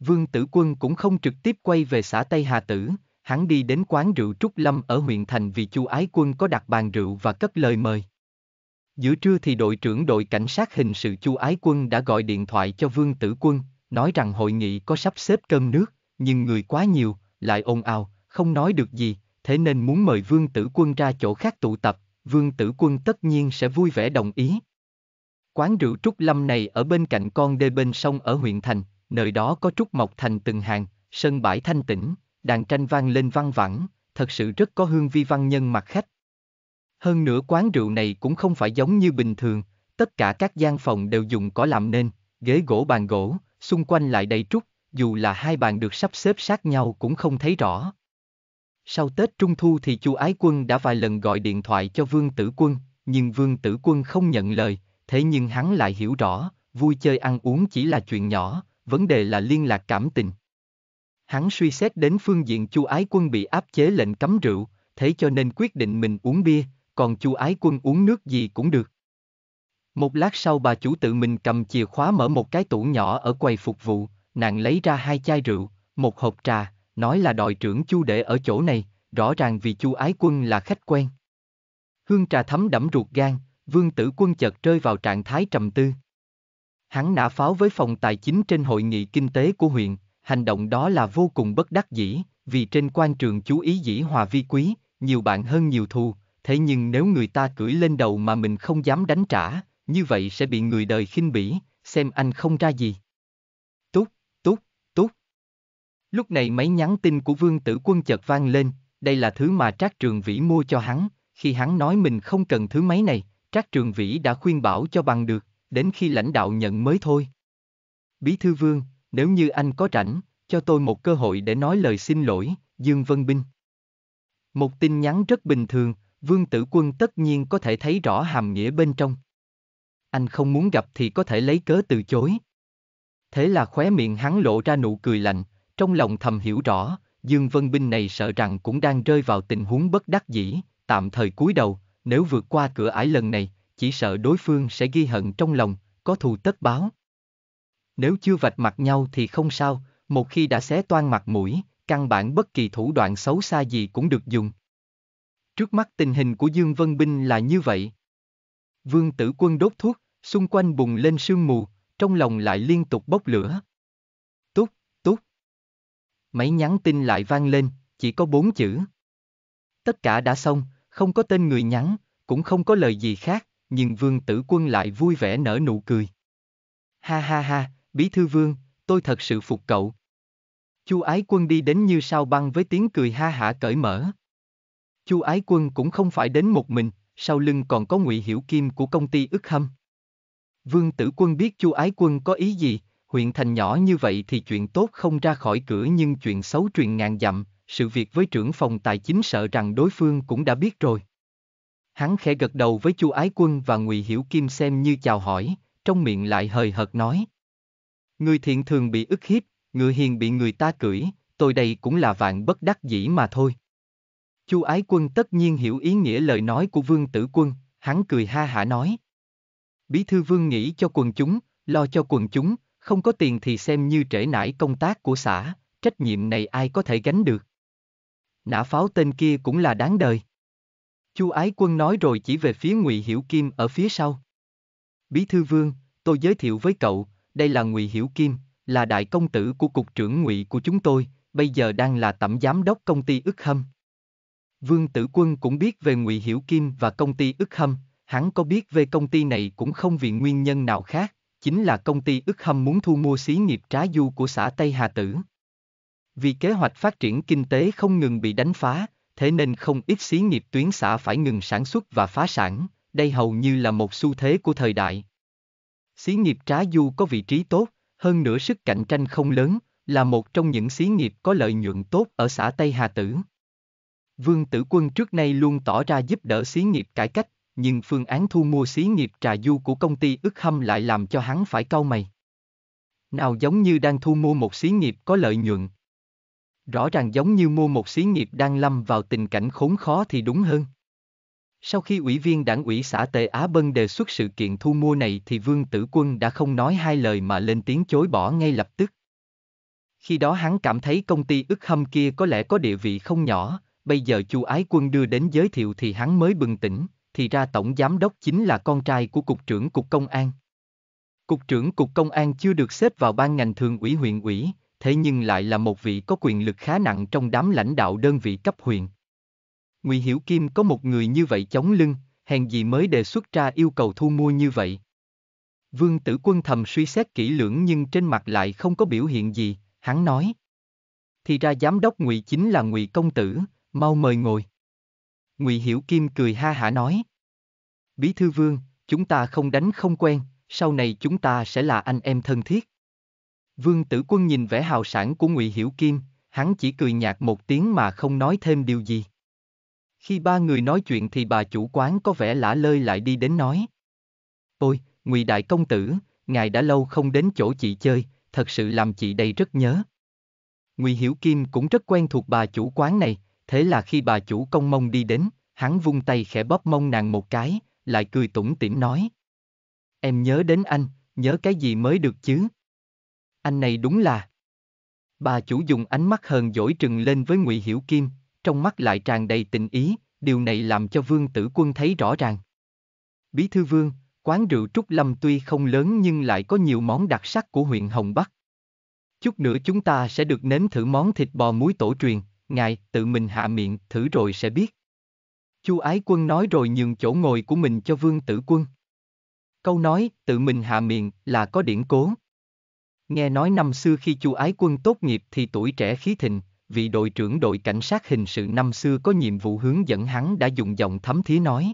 Vương Tử Quân cũng không trực tiếp quay về xã Tây Hà Tử, hắn đi đến quán rượu Trúc Lâm ở huyện thành vì Chu Ái Quân có đặt bàn rượu và cất lời mời. Giữa trưa thì đội trưởng đội cảnh sát hình sự Chu Ái Quân đã gọi điện thoại cho Vương Tử Quân, nói rằng hội nghị có sắp xếp cơm nước, nhưng người quá nhiều, lại ồn ào, không nói được gì, thế nên muốn mời Vương Tử Quân ra chỗ khác tụ tập. Vương Tử Quân tất nhiên sẽ vui vẻ đồng ý. Quán rượu Trúc Lâm này ở bên cạnh con đê bên sông ở huyện thành, nơi đó có trúc mọc thành từng hàng, sân bãi thanh tĩnh, đàn tranh vang lên vang vẳng, thật sự rất có hương vi văn nhân mặc khách. Hơn nữa quán rượu này cũng không phải giống như bình thường, tất cả các gian phòng đều dùng cỏ làm nên, ghế gỗ bàn gỗ, xung quanh lại đầy trúc, dù là hai bàn được sắp xếp sát nhau cũng không thấy rõ. Sau Tết Trung Thu thì Chu Ái Quân đã vài lần gọi điện thoại cho Vương Tử Quân, nhưng Vương Tử Quân không nhận lời, thế nhưng hắn lại hiểu rõ, vui chơi ăn uống chỉ là chuyện nhỏ, vấn đề là liên lạc cảm tình. Hắn suy xét đến phương diện Chu Ái Quân bị áp chế lệnh cấm rượu, thế cho nên quyết định mình uống bia, còn Chu Ái Quân uống nước gì cũng được. Một lát sau bà chủ tự mình cầm chìa khóa mở một cái tủ nhỏ ở quầy phục vụ, nàng lấy ra hai chai rượu, một hộp trà, nói là đội trưởng Chu để ở chỗ này, rõ ràng vì Chu Ái Quân là khách quen. Hương trà thấm đẫm ruột gan, Vương Tử Quân chợt rơi vào trạng thái trầm tư. Hắn nã pháo với phòng tài chính trên hội nghị kinh tế của huyện, hành động đó là vô cùng bất đắc dĩ, vì trên quan trường chú ý dĩ hòa vi quý, nhiều bạn hơn nhiều thù, thế nhưng nếu người ta cưỡi lên đầu mà mình không dám đánh trả, như vậy sẽ bị người đời khinh bỉ, xem anh không ra gì. Lúc này máy nhắn tin của Vương Tử Quân chợt vang lên, đây là thứ mà Trác Trường Vĩ mua cho hắn, khi hắn nói mình không cần thứ máy này, Trác Trường Vĩ đã khuyên bảo cho bằng được, đến khi lãnh đạo nhận mới thôi. Bí thư Vương, nếu như anh có rảnh, cho tôi một cơ hội để nói lời xin lỗi, Dương Vân Bình. Một tin nhắn rất bình thường, Vương Tử Quân tất nhiên có thể thấy rõ hàm nghĩa bên trong. Anh không muốn gặp thì có thể lấy cớ từ chối. Thế là khóe miệng hắn lộ ra nụ cười lạnh. Trong lòng thầm hiểu rõ, Dương Vân Bình này sợ rằng cũng đang rơi vào tình huống bất đắc dĩ, tạm thời cúi đầu, nếu vượt qua cửa ải lần này, chỉ sợ đối phương sẽ ghi hận trong lòng, có thù tất báo. Nếu chưa vạch mặt nhau thì không sao, một khi đã xé toan mặt mũi, căn bản bất kỳ thủ đoạn xấu xa gì cũng được dùng. Trước mắt tình hình của Dương Vân Bình là như vậy. Vương Tử Quân đốt thuốc, xung quanh bùng lên sương mù, trong lòng lại liên tục bốc lửa. Máy nhắn tin lại vang lên, chỉ có 4 chữ. Tất cả đã xong, không có tên người nhắn, cũng không có lời gì khác, nhưng Vương Tử Quân lại vui vẻ nở nụ cười. Ha ha ha, bí thư Vương, tôi thật sự phục cậu. Chu Ái Quân đi đến như sao băng với tiếng cười ha hả cởi mở. Chu Ái Quân cũng không phải đến một mình, sau lưng còn có Ngụy Hiểu Kim của công ty Ức Hâm. Vương Tử Quân biết Chu Ái Quân có ý gì. Huyện thành nhỏ như vậy thì chuyện tốt không ra khỏi cửa nhưng chuyện xấu truyền ngàn dặm, sự việc với trưởng phòng tài chính sợ rằng đối phương cũng đã biết rồi. Hắn khẽ gật đầu với Chu Ái Quân và Ngụy Hiểu Kim xem như chào hỏi, trong miệng lại hời hợt nói. Người thiện thường bị ức hiếp, người hiền bị người ta cưỡi, tôi đây cũng là vạn bất đắc dĩ mà thôi. Chu Ái Quân tất nhiên hiểu ý nghĩa lời nói của Vương Tử Quân, hắn cười ha hả nói. Bí thư Vương nghĩ cho quần chúng, lo cho quần chúng. Không có tiền thì xem như trễ nải công tác của xã, trách nhiệm này ai có thể gánh được. nã pháo tên kia cũng là đáng đời. Chu Ái Quân nói rồi chỉ về phía Ngụy Hiểu Kim ở phía sau. Bí thư Vương, tôi giới thiệu với cậu, đây là Ngụy Hiểu Kim, là đại công tử của cục trưởng Ngụy của chúng tôi, bây giờ đang là tổng giám đốc công ty Ức Hâm. Vương Tử Quân cũng biết về Ngụy Hiểu Kim và công ty Ức Hâm, hắn có biết về công ty này cũng không vì nguyên nhân nào khác, chính là công ty Ức Hâm muốn thu mua xí nghiệp trá du của xã Tây Hà Tử. Vì kế hoạch phát triển kinh tế không ngừng bị đánh phá, thế nên không ít xí nghiệp tuyến xã phải ngừng sản xuất và phá sản, đây hầu như là một xu thế của thời đại. Xí nghiệp trá du có vị trí tốt, hơn nữa sức cạnh tranh không lớn, là một trong những xí nghiệp có lợi nhuận tốt ở xã Tây Hà Tử. Vương Tử Quân trước nay luôn tỏ ra giúp đỡ xí nghiệp cải cách, nhưng phương án thu mua xí nghiệp trà du của công ty Ức Hâm lại làm cho hắn phải cau mày. Nào giống như đang thu mua một xí nghiệp có lợi nhuận. Rõ ràng giống như mua một xí nghiệp đang lâm vào tình cảnh khốn khó thì đúng hơn. Sau khi ủy viên đảng ủy xã Tề Á Bân đề xuất sự kiện thu mua này thì Vương Tử Quân đã không nói hai lời mà lên tiếng chối bỏ ngay lập tức. Khi đó hắn cảm thấy công ty Ức Hâm kia có lẽ có địa vị không nhỏ, bây giờ Chu Ái Quân đưa đến giới thiệu thì hắn mới bừng tỉnh, thì ra tổng giám đốc chính là con trai của cục trưởng cục công an. Cục trưởng cục công an chưa được xếp vào ban ngành thường ủy huyện ủy, thế nhưng lại là một vị có quyền lực khá nặng trong đám lãnh đạo đơn vị cấp huyện. Ngụy Hiểu Kim có một người như vậy chống lưng, hèn gì mới đề xuất ra yêu cầu thu mua như vậy. Vương Tử Quân thầm suy xét kỹ lưỡng nhưng trên mặt lại không có biểu hiện gì, hắn nói. Thì ra giám đốc Ngụy chính là Ngụy công tử, mau mời ngồi. Ngụy Hiểu Kim cười ha hả nói. Bí thư Vương, chúng ta không đánh không quen, sau này chúng ta sẽ là anh em thân thiết. Vương Tử Quân nhìn vẻ hào sảng của Ngụy Hiểu Kim, hắn chỉ cười nhạt một tiếng mà không nói thêm điều gì. Khi ba người nói chuyện thì bà chủ quán có vẻ lả lơi lại đi đến nói. Ôi, Ngụy đại công tử, ngài đã lâu không đến chỗ chị chơi, thật sự làm chị đây rất nhớ. Ngụy Hiểu Kim cũng rất quen thuộc bà chủ quán này, thế là khi bà chủ cong mông đi đến, hắn vung tay khẽ bóp mông nàng một cái, lại cười tủm tỉm nói. Em nhớ đến anh, nhớ cái gì mới được chứ? Anh này đúng là... Bà chủ dùng ánh mắt hờn dỗi trừng lên với Ngụy Hiểu Kim, trong mắt lại tràn đầy tình ý, điều này làm cho Vương Tử Quân thấy rõ ràng. Bí thư Vương, quán rượu Trúc Lâm tuy không lớn nhưng lại có nhiều món đặc sắc của huyện Hồng Bắc. Chút nữa chúng ta sẽ được nếm thử món thịt bò muối tổ truyền, ngài tự mình hạ miệng thử rồi sẽ biết. Chu Ái Quân nói rồi nhường chỗ ngồi của mình cho Vương Tử Quân. Câu nói tự mình hạ miệng là có điển cố. Nghe nói năm xưa khi Chu Ái Quân tốt nghiệp thì tuổi trẻ khí thịnh, vị đội trưởng đội cảnh sát hình sự năm xưa có nhiệm vụ hướng dẫn hắn đã dùng giọng thấm thía nói.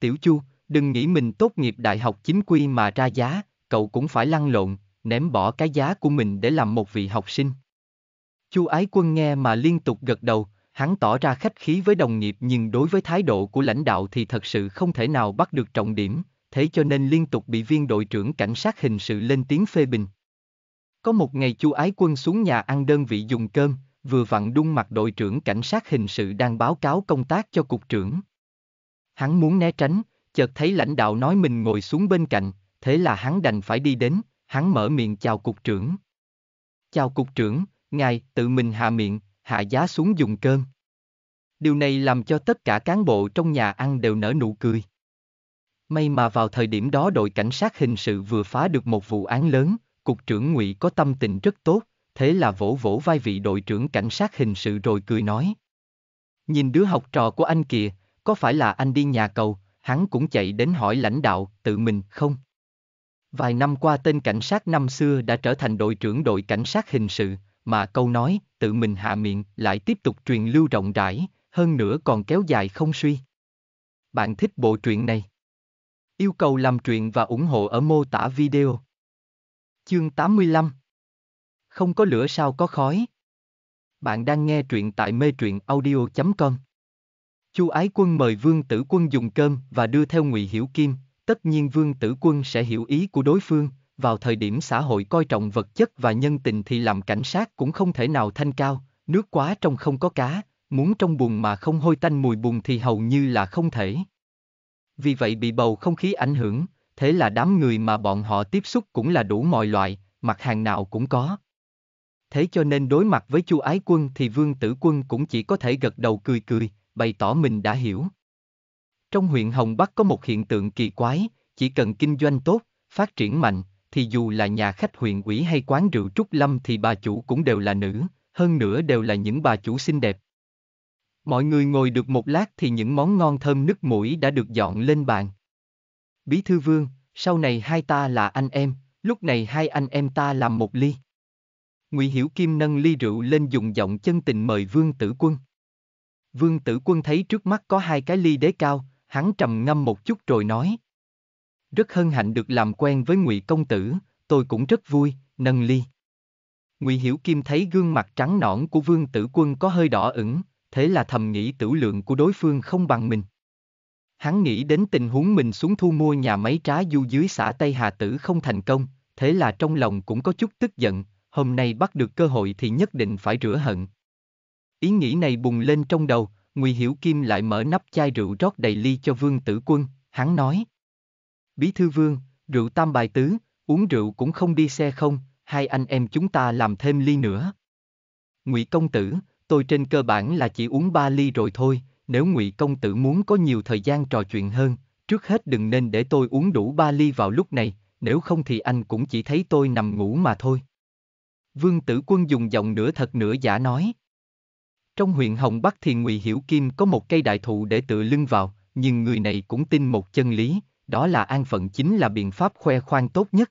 Tiểu Chu, đừng nghĩ mình tốt nghiệp đại học chính quy mà ra giá, cậu cũng phải lăn lộn, ném bỏ cái giá của mình để làm một vị học sinh. Chu Ái Quân nghe mà liên tục gật đầu, hắn tỏ ra khách khí với đồng nghiệp nhưng đối với thái độ của lãnh đạo thì thật sự không thể nào bắt được trọng điểm, thế cho nên liên tục bị viên đội trưởng cảnh sát hình sự lên tiếng phê bình. Có một ngày Chu Ái Quân xuống nhà ăn đơn vị dùng cơm, vừa vặn đung mặt đội trưởng cảnh sát hình sự đang báo cáo công tác cho cục trưởng. Hắn muốn né tránh, chợt thấy lãnh đạo nói mình ngồi xuống bên cạnh, thế là hắn đành phải đi đến, hắn mở miệng chào cục trưởng. Chào cục trưởng, ngài tự mình hạ miệng, hạ giá xuống dùng cơm. Điều này làm cho tất cả cán bộ trong nhà ăn đều nở nụ cười. May mà vào thời điểm đó đội cảnh sát hình sự vừa phá được một vụ án lớn, cục trưởng Ngụy có tâm tình rất tốt, thế là vỗ vỗ vai vị đội trưởng cảnh sát hình sự rồi cười nói. Nhìn đứa học trò của anh kìa, có phải là anh đi nhà cầu, hắn cũng chạy đến hỏi lãnh đạo, tự mình không? Vài năm qua tên cảnh sát năm xưa đã trở thành đội trưởng đội cảnh sát hình sự, mà câu nói, tự mình hạ miệng lại tiếp tục truyền lưu rộng rãi, hơn nữa còn kéo dài không suy. Bạn thích bộ truyện này? Yêu cầu làm truyện và ủng hộ ở mô tả video. Chương 85. Không có lửa sao có khói. Bạn đang nghe truyện tại metruyenaudio.com. Chu Ái Quân mời Vương Tử Quân dùng cơm và đưa theo Ngụy Hiểu Kim, tất nhiên Vương Tử Quân sẽ hiểu ý của đối phương, vào thời điểm xã hội coi trọng vật chất và nhân tình thì làm cảnh sát cũng không thể nào thanh cao, nước quá trong không có cá, muốn trong bùn mà không hôi tanh mùi bùn thì hầu như là không thể. Vì vậy bị bầu không khí ảnh hưởng, thế là đám người mà bọn họ tiếp xúc cũng là đủ mọi loại, mặt hàng nào cũng có. thế cho nên đối mặt với Chu Ái Quân thì Vương Tử Quân cũng chỉ có thể gật đầu cười cười, bày tỏ mình đã hiểu. Trong huyện Hồng Bắc có một hiện tượng kỳ quái, chỉ cần kinh doanh tốt, phát triển mạnh, thì dù là nhà khách huyện ủy hay quán rượu Trúc Lâm thì bà chủ cũng đều là nữ, hơn nữa đều là những bà chủ xinh đẹp. Mọi người ngồi được một lát thì những món ngon thơm nức mũi đã được dọn lên bàn. Bí thư Vương, sau này hai ta là anh em, lúc này hai anh em ta làm một ly. Ngụy Hiểu Kim nâng ly rượu lên dùng giọng chân tình mời Vương Tử Quân. Vương Tử Quân thấy trước mắt có hai cái ly đế cao, hắn trầm ngâm một chút rồi nói. Rất hân hạnh được làm quen với Ngụy công tử, tôi cũng rất vui, nâng ly. Ngụy Hiểu Kim thấy gương mặt trắng nõn của Vương Tử Quân có hơi đỏ ửng, thế là thầm nghĩ tửu lượng của đối phương không bằng mình. Hắn nghĩ đến tình huống mình xuống thu mua nhà máy trá du dưới xã Tây Hà Tử không thành công, thế là trong lòng cũng có chút tức giận, hôm nay bắt được cơ hội thì nhất định phải rửa hận. Ý nghĩ này bùng lên trong đầu, Ngụy Hiểu Kim lại mở nắp chai rượu rót đầy ly cho Vương Tử Quân, hắn nói. Bí thư Vương, rượu tam bài tứ, uống rượu cũng không đi xe không, hai anh em chúng ta làm thêm ly nữa. Ngụy công tử, tôi trên cơ bản là chỉ uống 3 ly rồi thôi, nếu Ngụy công tử muốn có nhiều thời gian trò chuyện hơn, trước hết đừng nên để tôi uống đủ 3 ly vào lúc này, nếu không thì anh cũng chỉ thấy tôi nằm ngủ mà thôi. Vương Tử Quân dùng giọng nửa thật nửa giả nói. Trong huyện Hồng Bắc thì Ngụy Hiểu Kim có một cây đại thụ để tựa lưng vào, nhưng người này cũng tin một chân lý, đó là an phận chính là biện pháp khoe khoang tốt nhất.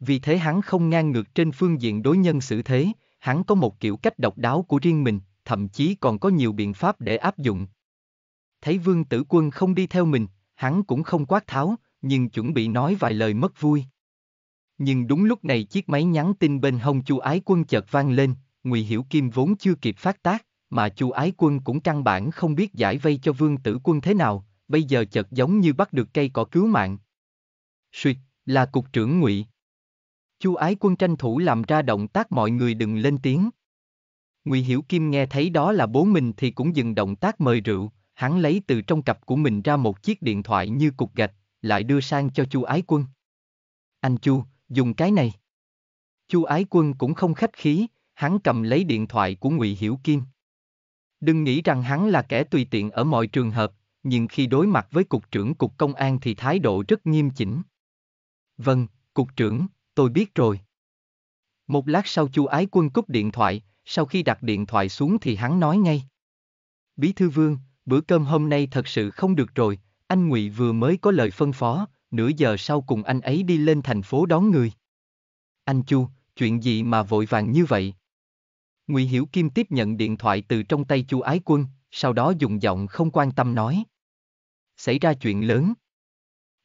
Vì thế hắn không ngang ngược trên phương diện đối nhân xử thế, hắn có một kiểu cách độc đáo của riêng mình, thậm chí còn có nhiều biện pháp để áp dụng. Thấy Vương Tử Quân không đi theo mình, hắn cũng không quát tháo, nhưng chuẩn bị nói vài lời mất vui. Nhưng đúng lúc này chiếc máy nhắn tin bên hông Chu Ái Quân chợt vang lên, Ngụy Hiểu Kim vốn chưa kịp phát tác, mà Chu Ái Quân cũng căn bản không biết giải vây cho Vương Tử Quân thế nào, bây giờ chợt giống như bắt được cây cỏ cứu mạng. Suyệt, là cục trưởng Ngụy. Chu Ái Quân tranh thủ làm ra động tác mọi người đừng lên tiếng. Ngụy Hiểu Kim nghe thấy đó là bố mình thì cũng dừng động tác mời rượu, hắn lấy từ trong cặp của mình ra một chiếc điện thoại như cục gạch, lại đưa sang cho Chu Ái Quân. Anh Chu, dùng cái này. Chu Ái Quân cũng không khách khí, hắn cầm lấy điện thoại của Ngụy Hiểu Kim. Đừng nghĩ rằng hắn là kẻ tùy tiện ở mọi trường hợp, nhưng khi đối mặt với cục trưởng cục công an thì thái độ rất nghiêm chỉnh. Vâng, cục trưởng, tôi biết rồi. Một lát sau Chu Ái Quân cúp điện thoại, sau khi đặt điện thoại xuống thì hắn nói ngay. Bí thư Vương, bữa cơm hôm nay thật sự không được rồi, anh Ngụy vừa mới có lời phân phó, nửa giờ sau cùng anh ấy đi lên thành phố đón người. Anh Chu, chuyện gì mà vội vàng như vậy? Ngụy Hiểu Kim tiếp nhận điện thoại từ trong tay Chu Ái Quân, sau đó dùng giọng không quan tâm nói. Xảy ra chuyện lớn.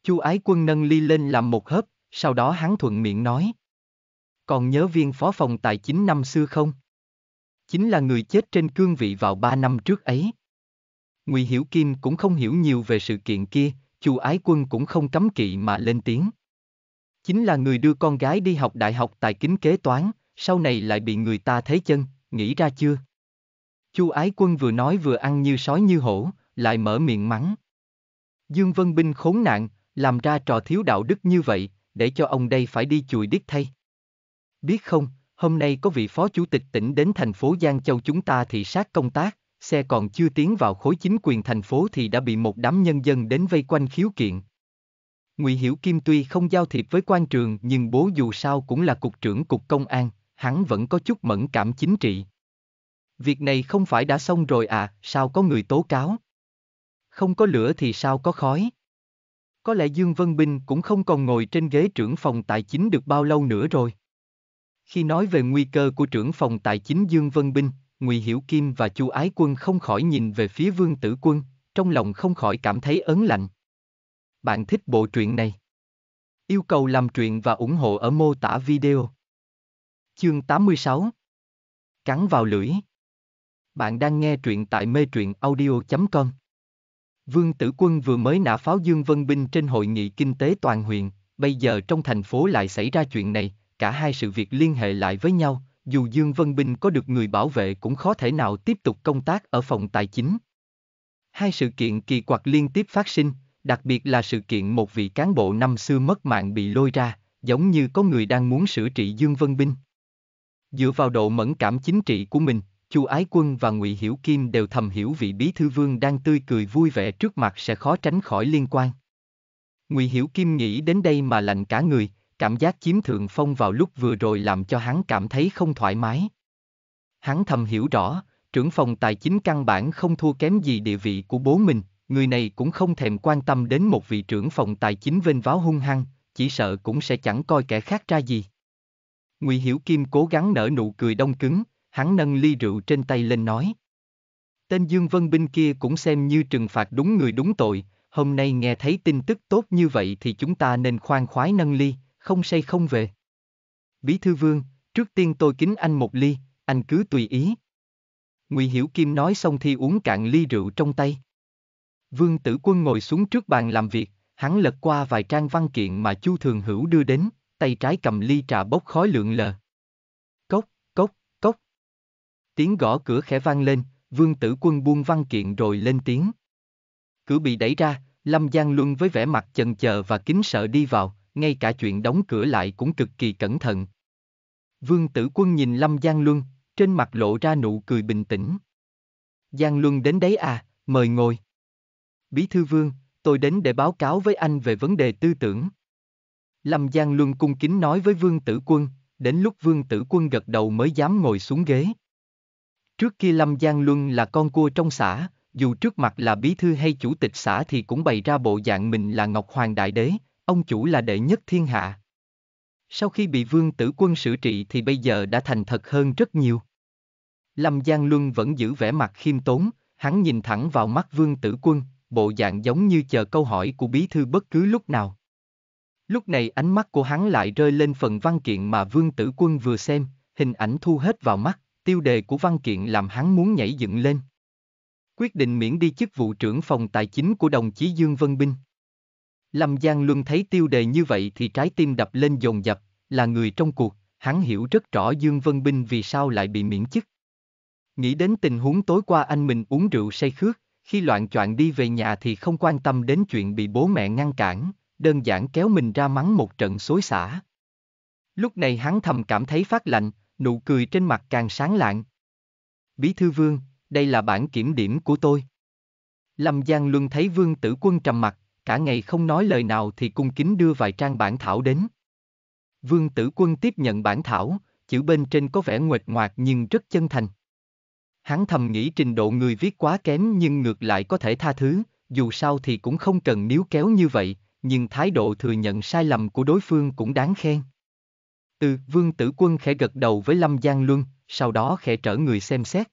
Chu Ái Quân nâng ly lên làm một hớp, sau đó hắn thuận miệng nói. Còn nhớ viên phó phòng tài chính năm xưa không? Chính là người chết trên cương vị vào 3 năm trước ấy. Ngụy Hiểu Kim cũng không hiểu nhiều về sự kiện kia, Chu Ái Quân cũng không cấm kỵ mà lên tiếng. Chính là người đưa con gái đi học đại học tài chính kế toán, sau này lại bị người ta thế chân, nghĩ ra chưa? Chu Ái Quân vừa nói vừa ăn như sói như hổ, lại mở miệng mắng. Dương Vân Bình khốn nạn, làm ra trò thiếu đạo đức như vậy, để cho ông đây phải đi chùi đít thay. Biết không, hôm nay có vị phó chủ tịch tỉnh đến thành phố Giang Châu chúng ta thị sát công tác, xe còn chưa tiến vào khối chính quyền thành phố thì đã bị một đám nhân dân đến vây quanh khiếu kiện. Ngụy Hiểu Kim tuy không giao thiệp với quan trường nhưng bố dù sao cũng là cục trưởng cục công an, hắn vẫn có chút mẫn cảm chính trị. Việc này không phải đã xong rồi à, sao có người tố cáo? Không có lửa thì sao có khói? Có lẽ Dương Vân Bình cũng không còn ngồi trên ghế trưởng phòng tài chính được bao lâu nữa rồi. Khi nói về nguy cơ của trưởng phòng tài chính Dương Vân Bình, Ngụy Hiểu Kim và Chu Ái Quân không khỏi nhìn về phía Vương Tử Quân, trong lòng không khỏi cảm thấy ớn lạnh. Bạn thích bộ truyện này? Yêu cầu làm truyện và ủng hộ ở mô tả video. Chương 86. Cắn vào lưỡi. Bạn đang nghe truyện tại metruyenaudio.com. Vương Tử Quân vừa mới nã pháo Dương Vân Bình trên hội nghị kinh tế toàn huyện, bây giờ trong thành phố lại xảy ra chuyện này, cả hai sự việc liên hệ lại với nhau, dù Dương Vân Bình có được người bảo vệ cũng khó thể nào tiếp tục công tác ở phòng tài chính. Hai sự kiện kỳ quặc liên tiếp phát sinh, đặc biệt là sự kiện một vị cán bộ năm xưa mất mạng bị lôi ra, giống như có người đang muốn xử trị Dương Vân Bình. Dựa vào độ mẫn cảm chính trị của mình, Chu Ái Quân và Ngụy Hiểu Kim đều thầm hiểu vị bí thư Vương đang tươi cười vui vẻ trước mặt sẽ khó tránh khỏi liên quan. Ngụy Hiểu Kim nghĩ đến đây mà lạnh cả người, cảm giác chiếm thượng phong vào lúc vừa rồi làm cho hắn cảm thấy không thoải mái. Hắn thầm hiểu rõ, trưởng phòng tài chính căn bản không thua kém gì địa vị của bố mình, người này cũng không thèm quan tâm đến một vị trưởng phòng tài chính vênh váo hung hăng, chỉ sợ cũng sẽ chẳng coi kẻ khác ra gì. Ngụy Hiểu Kim cố gắng nở nụ cười đông cứng, hắn nâng ly rượu trên tay lên nói. Tên Dương Vân Bình kia cũng xem như trừng phạt đúng người đúng tội, hôm nay nghe thấy tin tức tốt như vậy thì chúng ta nên khoan khoái nâng ly, không say không về. Bí thư Vương, trước tiên tôi kính anh một ly, anh cứ tùy ý. Ngụy Hiểu Kim nói xong thì uống cạn ly rượu trong tay. Vương Tử Quân ngồi xuống trước bàn làm việc, hắn lật qua vài trang văn kiện mà Chu Thường Hữu đưa đến, tay trái cầm ly trà bốc khói lượn lờ. Cốc, cốc, cốc. Tiếng gõ cửa khẽ vang lên, Vương Tử Quân buông văn kiện rồi lên tiếng. Cửa bị đẩy ra, Lâm Giang Luân với vẻ mặt chần chờ và kính sợ đi vào, ngay cả chuyện đóng cửa lại cũng cực kỳ cẩn thận. Vương Tử Quân nhìn Lâm Giang Luân, trên mặt lộ ra nụ cười bình tĩnh. Giang Luân đến đấy à, mời ngồi. Bí thư Vương, tôi đến để báo cáo với anh về vấn đề tư tưởng. Lâm Giang Luân cung kính nói với Vương Tử Quân, đến lúc Vương Tử Quân gật đầu mới dám ngồi xuống ghế. Trước kia Lâm Giang Luân là con cua trong xã, dù trước mặt là bí thư hay chủ tịch xã thì cũng bày ra bộ dạng mình là Ngọc Hoàng Đại Đế, ông chủ là đệ nhất thiên hạ. Sau khi bị Vương Tử Quân xử trị thì bây giờ đã thành thật hơn rất nhiều. Lâm Giang Luân vẫn giữ vẻ mặt khiêm tốn, hắn nhìn thẳng vào mắt Vương Tử Quân, bộ dạng giống như chờ câu hỏi của bí thư bất cứ lúc nào. Lúc này ánh mắt của hắn lại rơi lên phần văn kiện mà Vương Tử Quân vừa xem, hình ảnh thu hết vào mắt, tiêu đề của văn kiện làm hắn muốn nhảy dựng lên. Quyết định miễn đi chức vụ trưởng phòng tài chính của đồng chí Dương Vân Bình. Lâm Giang Luân thấy tiêu đề như vậy thì trái tim đập lên dồn dập, là người trong cuộc, hắn hiểu rất rõ Dương Vân Bình vì sao lại bị miễn chức. Nghĩ đến tình huống tối qua anh mình uống rượu say khướt, khi loạng choạng đi về nhà thì không quan tâm đến chuyện bị bố mẹ ngăn cản, đơn giản kéo mình ra mắng một trận xối xả. Lúc này hắn thầm cảm thấy phát lạnh, nụ cười trên mặt càng sáng lạng. Bí thư Vương, đây là bản kiểm điểm của tôi. Lâm Giang Luân thấy Vương Tử Quân trầm mặt, cả ngày không nói lời nào thì cung kính đưa vài trang bản thảo đến. Vương Tử Quân tiếp nhận bản thảo, chữ bên trên có vẻ nguệch ngoạc nhưng rất chân thành. Hắn thầm nghĩ trình độ người viết quá kém nhưng ngược lại có thể tha thứ, dù sao thì cũng không cần níu kéo như vậy, nhưng thái độ thừa nhận sai lầm của đối phương cũng đáng khen. Vương Tử Quân khẽ gật đầu với Lâm Giang Luân, sau đó khẽ trở người xem xét.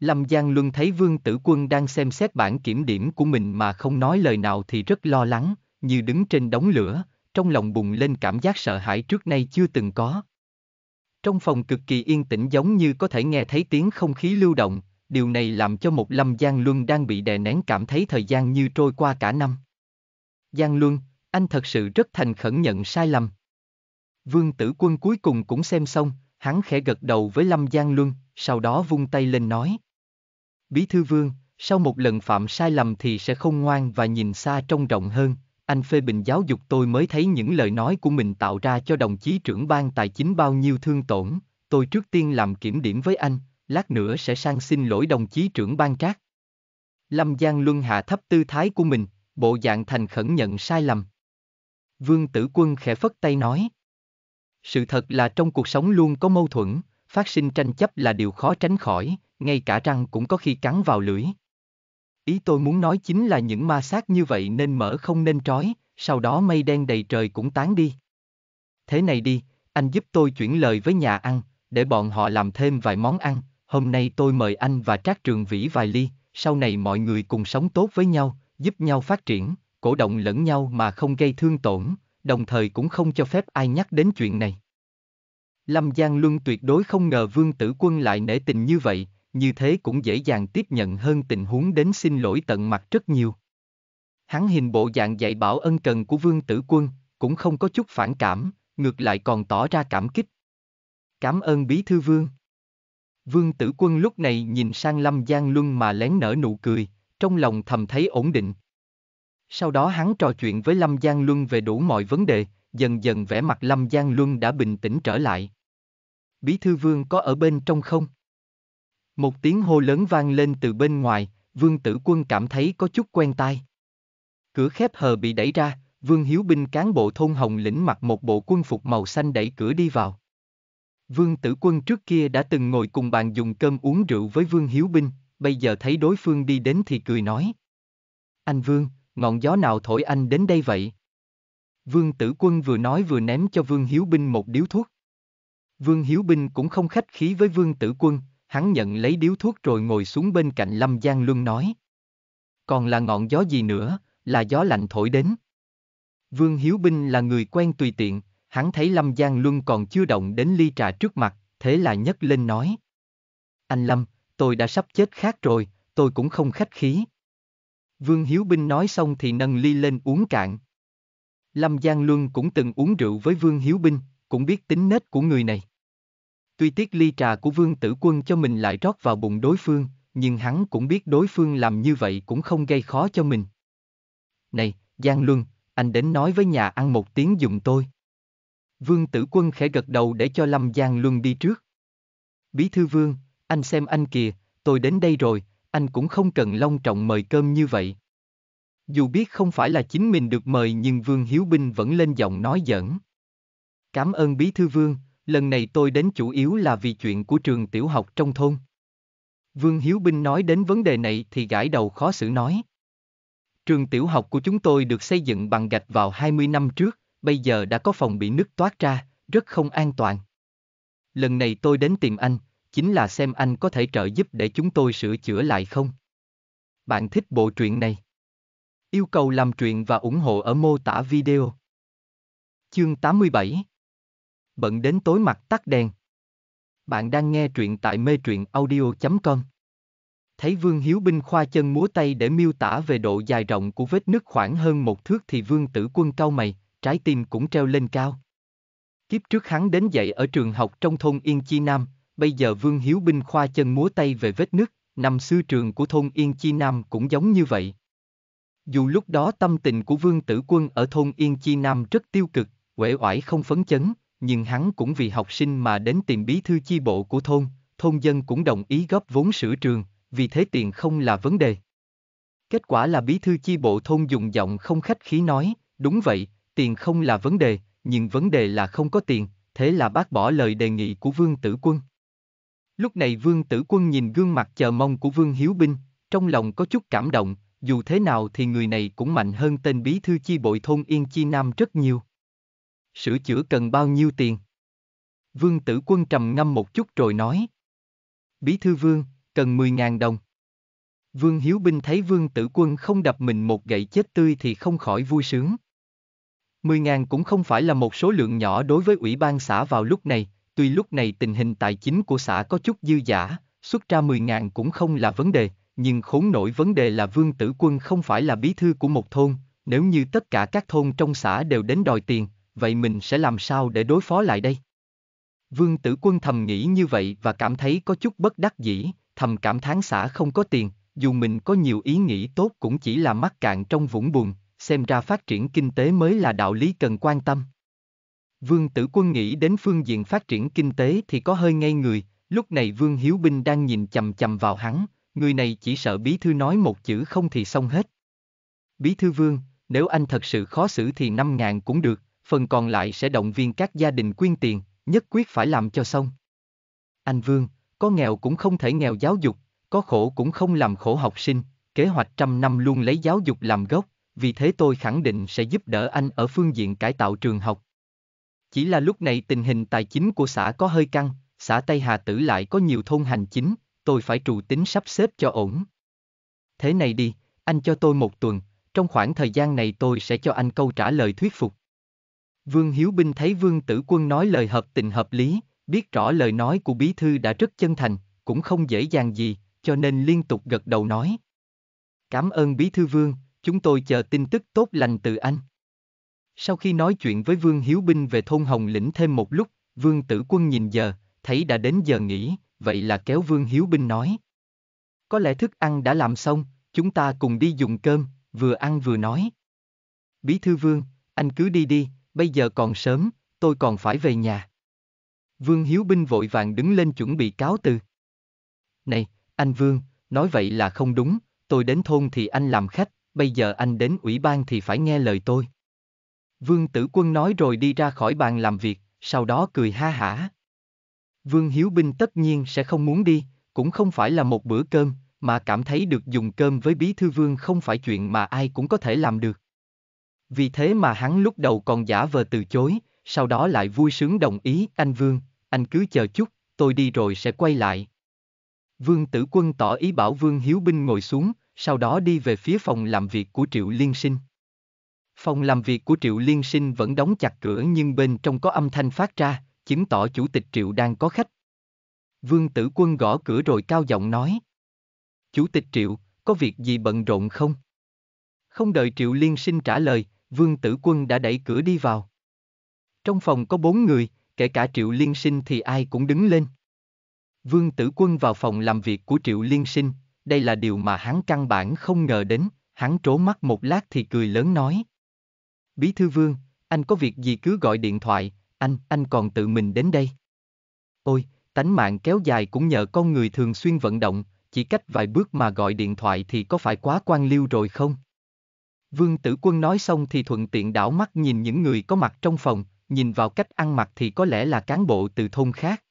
Lâm Giang Luân thấy Vương Tử Quân đang xem xét bản kiểm điểm của mình mà không nói lời nào thì rất lo lắng, như đứng trên đống lửa, trong lòng bùng lên cảm giác sợ hãi trước nay chưa từng có. Trong phòng cực kỳ yên tĩnh giống như có thể nghe thấy tiếng không khí lưu động, điều này làm cho một Lâm Giang Luân đang bị đè nén cảm thấy thời gian như trôi qua cả năm. Giang Luân, anh thật sự rất thành khẩn nhận sai lầm. Vương Tử Quân cuối cùng cũng xem xong, hắn khẽ gật đầu với Lâm Giang Luân, sau đó vung tay lên nói. Bí thư Vương, sau một lần phạm sai lầm thì sẽ khôn ngoan và nhìn xa trông rộng hơn, anh phê bình giáo dục tôi mới thấy những lời nói của mình tạo ra cho đồng chí trưởng ban tài chính bao nhiêu thương tổn, tôi trước tiên làm kiểm điểm với anh, lát nữa sẽ sang xin lỗi đồng chí trưởng ban Trác. Lâm Giang Luân hạ thấp tư thái của mình, bộ dạng thành khẩn nhận sai lầm. Vương Tử Quân khẽ phất tay nói. Sự thật là trong cuộc sống luôn có mâu thuẫn, phát sinh tranh chấp là điều khó tránh khỏi, ngay cả răng cũng có khi cắn vào lưỡi. Ý tôi muốn nói chính là những ma sát như vậy nên mở không nên trói, sau đó mây đen đầy trời cũng tán đi. Thế này đi, anh giúp tôi chuyển lời với nhà ăn, để bọn họ làm thêm vài món ăn, hôm nay tôi mời anh và Trác Trường Vĩ vài ly, sau này mọi người cùng sống tốt với nhau, giúp nhau phát triển, cổ động lẫn nhau mà không gây thương tổn, đồng thời cũng không cho phép ai nhắc đến chuyện này. Lâm Giang Luân tuyệt đối không ngờ Vương Tử Quân lại nể tình như vậy, như thế cũng dễ dàng tiếp nhận hơn tình huống đến xin lỗi tận mặt rất nhiều. Hắn hình bộ dạng dạy bảo ân cần của Vương Tử Quân, cũng không có chút phản cảm, ngược lại còn tỏ ra cảm kích. Cảm ơn bí thư Vương. Vương Tử Quân lúc này nhìn sang Lâm Giang Luân mà lén nở nụ cười, trong lòng thầm thấy ổn định. Sau đó hắn trò chuyện với Lâm Giang Luân về đủ mọi vấn đề, dần dần vẻ mặt Lâm Giang Luân đã bình tĩnh trở lại. Bí thư Vương có ở bên trong không? Một tiếng hô lớn vang lên từ bên ngoài, Vương Tử Quân cảm thấy có chút quen tai. Cửa khép hờ bị đẩy ra, Vương Hiếu Bình cán bộ thôn Hồng Lĩnh mặc một bộ quân phục màu xanh đẩy cửa đi vào. Vương Tử Quân trước kia đã từng ngồi cùng bàn dùng cơm uống rượu với Vương Hiếu Bình, bây giờ thấy đối phương đi đến thì cười nói. Anh Vương, ngọn gió nào thổi anh đến đây vậy? Vương Tử Quân vừa nói vừa ném cho Vương Hiếu Bình một điếu thuốc. Vương Hiếu Bình cũng không khách khí với Vương Tử Quân, hắn nhận lấy điếu thuốc rồi ngồi xuống bên cạnh Lâm Giang Luân nói. Còn là ngọn gió gì nữa, là gió lạnh thổi đến. Vương Hiếu Bình là người quen tùy tiện, hắn thấy Lâm Giang Luân còn chưa động đến ly trà trước mặt, thế là nhấc lên nói. Anh Lâm, tôi đã sắp chết khát rồi, tôi cũng không khách khí. Vương Hiếu Bình nói xong thì nâng ly lên uống cạn. Lâm Giang Luân cũng từng uống rượu với Vương Hiếu Bình, cũng biết tính nết của người này. Tuy tiếc ly trà của Vương Tử Quân cho mình lại rót vào bụng đối phương, nhưng hắn cũng biết đối phương làm như vậy cũng không gây khó cho mình. Này, Giang Luân, anh đến nói với nhà ăn một tiếng giùm tôi. Vương Tử Quân khẽ gật đầu để cho Lâm Giang Luân đi trước. Bí thư Vương, anh xem anh kìa, tôi đến đây rồi, anh cũng không cần long trọng mời cơm như vậy. Dù biết không phải là chính mình được mời nhưng Vương Hiếu Bình vẫn lên giọng nói giỡn. Cảm ơn Bí thư Vương, lần này tôi đến chủ yếu là vì chuyện của trường tiểu học trong thôn. Vương Hiếu Bình nói đến vấn đề này thì gãi đầu khó xử nói. Trường tiểu học của chúng tôi được xây dựng bằng gạch vào 20 năm trước, bây giờ đã có phòng bị nứt toát ra, rất không an toàn. Lần này tôi đến tìm anh, chính là xem anh có thể trợ giúp để chúng tôi sửa chữa lại không. Bạn thích bộ truyện này? Yêu cầu làm truyện và ủng hộ ở mô tả video. Chương 87. Bận đến tối mặt tắt đèn. Bạn đang nghe truyện tại metruyenaudio.com. Thấy Vương Hiếu Bình khoa chân múa tay để miêu tả về độ dài rộng của vết nứt khoảng hơn một thước thì Vương Tử Quân cau mày, trái tim cũng treo lên cao. Kiếp trước hắn đến dạy ở trường học trong thôn Yên Chi Nam, bây giờ Vương Hiếu Bình khoa chân múa tay về vết nứt, năm xưa trường của thôn Yên Chi Nam cũng giống như vậy. Dù lúc đó tâm tình của Vương Tử Quân ở thôn Yên Chi Nam rất tiêu cực, uể oải không phấn chấn, nhưng hắn cũng vì học sinh mà đến tìm bí thư chi bộ của thôn, thôn dân cũng đồng ý góp vốn sửa trường, vì thế tiền không là vấn đề. Kết quả là bí thư chi bộ thôn dùng giọng không khách khí nói, đúng vậy, tiền không là vấn đề, nhưng vấn đề là không có tiền, thế là bác bỏ lời đề nghị của Vương Tử Quân. Lúc này Vương Tử Quân nhìn gương mặt chờ mong của Vương Hiếu Bình, trong lòng có chút cảm động, dù thế nào thì người này cũng mạnh hơn tên bí thư chi bộ thôn Yên Chi Nam rất nhiều. Sửa chữa cần bao nhiêu tiền? Vương Tử Quân trầm ngâm một chút rồi nói. Bí thư Vương, cần 10.000 đồng. Vương Hiếu Bình thấy Vương Tử Quân không đập mình một gậy chết tươi thì không khỏi vui sướng. 10.000 cũng không phải là một số lượng nhỏ đối với ủy ban xã vào lúc này, tuy lúc này tình hình tài chính của xã có chút dư dả, xuất ra 10.000 cũng không là vấn đề, nhưng khốn nổi vấn đề là Vương Tử Quân không phải là bí thư của một thôn, nếu như tất cả các thôn trong xã đều đến đòi tiền, vậy mình sẽ làm sao để đối phó lại đây? Vương Tử Quân thầm nghĩ như vậy và cảm thấy có chút bất đắc dĩ, thầm cảm thán xã không có tiền, dù mình có nhiều ý nghĩ tốt cũng chỉ là mắc cạn trong vũng bùn, xem ra phát triển kinh tế mới là đạo lý cần quan tâm. Vương Tử Quân nghĩ đến phương diện phát triển kinh tế thì có hơi ngây người, lúc này Vương Hiếu Bình đang nhìn chằm chằm vào hắn, người này chỉ sợ bí thư nói một chữ không thì xong hết. Bí thư Vương, nếu anh thật sự khó xử thì 5.000 cũng được, phần còn lại sẽ động viên các gia đình quyên tiền, nhất quyết phải làm cho xong. Anh Vương, có nghèo cũng không thể nghèo giáo dục, có khổ cũng không làm khổ học sinh, kế hoạch trăm năm luôn lấy giáo dục làm gốc, vì thế tôi khẳng định sẽ giúp đỡ anh ở phương diện cải tạo trường học. Chỉ là lúc này tình hình tài chính của xã có hơi căng, xã Tây Hà Tử lại có nhiều thôn hành chính, tôi phải trù tính sắp xếp cho ổn. Thế này đi, anh cho tôi một tuần, trong khoảng thời gian này tôi sẽ cho anh câu trả lời thuyết phục. Vương Hiếu Bình thấy Vương Tử Quân nói lời hợp tình hợp lý, biết rõ lời nói của bí thư đã rất chân thành, cũng không dễ dàng gì, cho nên liên tục gật đầu nói. Cảm ơn bí thư Vương, chúng tôi chờ tin tức tốt lành từ anh. Sau khi nói chuyện với Vương Hiếu Bình về thôn Hồng Lĩnh thêm một lúc, Vương Tử Quân nhìn giờ, thấy đã đến giờ nghỉ, vậy là kéo Vương Hiếu Bình nói. Có lẽ thức ăn đã làm xong, chúng ta cùng đi dùng cơm, vừa ăn vừa nói. Bí thư Vương, anh cứ đi đi, bây giờ còn sớm, tôi còn phải về nhà. Vương Hiếu Bình vội vàng đứng lên chuẩn bị cáo từ. Này, anh Vương, nói vậy là không đúng, tôi đến thôn thì anh làm khách, bây giờ anh đến ủy ban thì phải nghe lời tôi. Vương Tử Quân nói rồi đi ra khỏi bàn làm việc, sau đó cười ha hả. Vương Hiếu Bình tất nhiên sẽ không muốn đi, cũng không phải là một bữa cơm, mà cảm thấy được dùng cơm với bí thư Vương không phải chuyện mà ai cũng có thể làm được. Vì thế mà hắn lúc đầu còn giả vờ từ chối, sau đó lại vui sướng đồng ý. Anh Vương, anh cứ chờ chút, tôi đi rồi sẽ quay lại. Vương Tử Quân tỏ ý bảo Vương Hiếu Bình ngồi xuống, sau đó đi về phía phòng làm việc của Triệu Liên Sinh. Phòng làm việc của Triệu Liên Sinh vẫn đóng chặt cửa nhưng bên trong có âm thanh phát ra, chứng tỏ chủ tịch Triệu đang có khách. Vương Tử Quân gõ cửa rồi cao giọng nói. Chủ tịch Triệu, có việc gì bận rộn không? Không đợi Triệu Liên Sinh trả lời, Vương Tử Quân đã đẩy cửa đi vào. Trong phòng có 4 người, kể cả Triệu Liên Sinh thì ai cũng đứng lên. Vương Tử Quân vào phòng làm việc của Triệu Liên Sinh, đây là điều mà hắn căn bản không ngờ đến, hắn trố mắt một lát thì cười lớn nói. Bí thư Vương, anh có việc gì cứ gọi điện thoại, anh còn tự mình đến đây. Ôi, tánh mạng kéo dài cũng nhờ con người thường xuyên vận động, chỉ cách vài bước mà gọi điện thoại thì có phải quá quan liêu rồi không? Vương Tử Quân nói xong thì thuận tiện đảo mắt nhìn những người có mặt trong phòng, nhìn vào cách ăn mặc thì có lẽ là cán bộ từ thôn khác.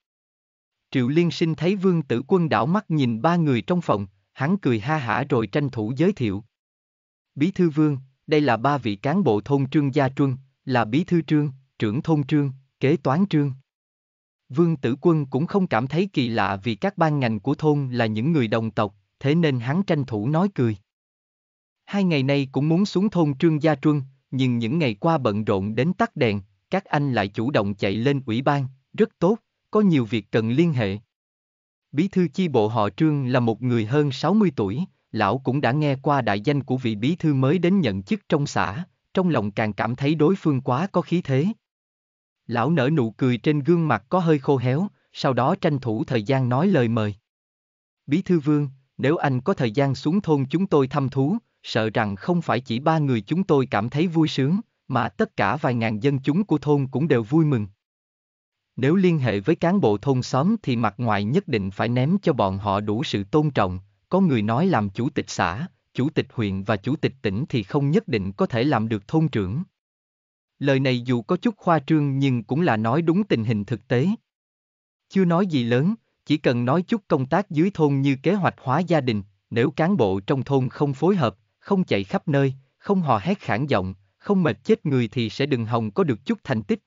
Triệu Liên Sinh thấy Vương Tử Quân đảo mắt nhìn 3 người trong phòng, hắn cười ha hả rồi tranh thủ giới thiệu. Bí thư Vương, đây là 3 vị cán bộ thôn Trương Gia Truân, là bí thư Trương, trưởng thôn Trương, kế toán Trương. Vương Tử Quân cũng không cảm thấy kỳ lạ vì các ban ngành của thôn là những người đồng tộc, thế nên hắn tranh thủ nói cười. 2 ngày nay cũng muốn xuống thôn Trương Gia Truân, nhưng những ngày qua bận rộn đến tắt đèn, các anh lại chủ động chạy lên ủy ban, rất tốt, có nhiều việc cần liên hệ. Bí thư chi bộ họ Trương là một người hơn 60 tuổi, lão cũng đã nghe qua đại danh của vị bí thư mới đến nhận chức trong xã, trong lòng càng cảm thấy đối phương quá có khí thế. Lão nở nụ cười trên gương mặt có hơi khô héo, sau đó tranh thủ thời gian nói lời mời. Bí thư Vương, nếu anh có thời gian xuống thôn chúng tôi thăm thú, sợ rằng không phải chỉ 3 người chúng tôi cảm thấy vui sướng, mà tất cả vài ngàn dân chúng của thôn cũng đều vui mừng. Nếu liên hệ với cán bộ thôn xóm thì mặt ngoài nhất định phải ném cho bọn họ đủ sự tôn trọng, có người nói làm chủ tịch xã, chủ tịch huyện và chủ tịch tỉnh thì không nhất định có thể làm được thôn trưởng. Lời này dù có chút khoa trương nhưng cũng là nói đúng tình hình thực tế. Chưa nói gì lớn, chỉ cần nói chút công tác dưới thôn như kế hoạch hóa gia đình, nếu cán bộ trong thôn không phối hợp, không chạy khắp nơi, không hò hét khản giọng, không mệt chết người thì sẽ đừng hòng có được chút thành tích.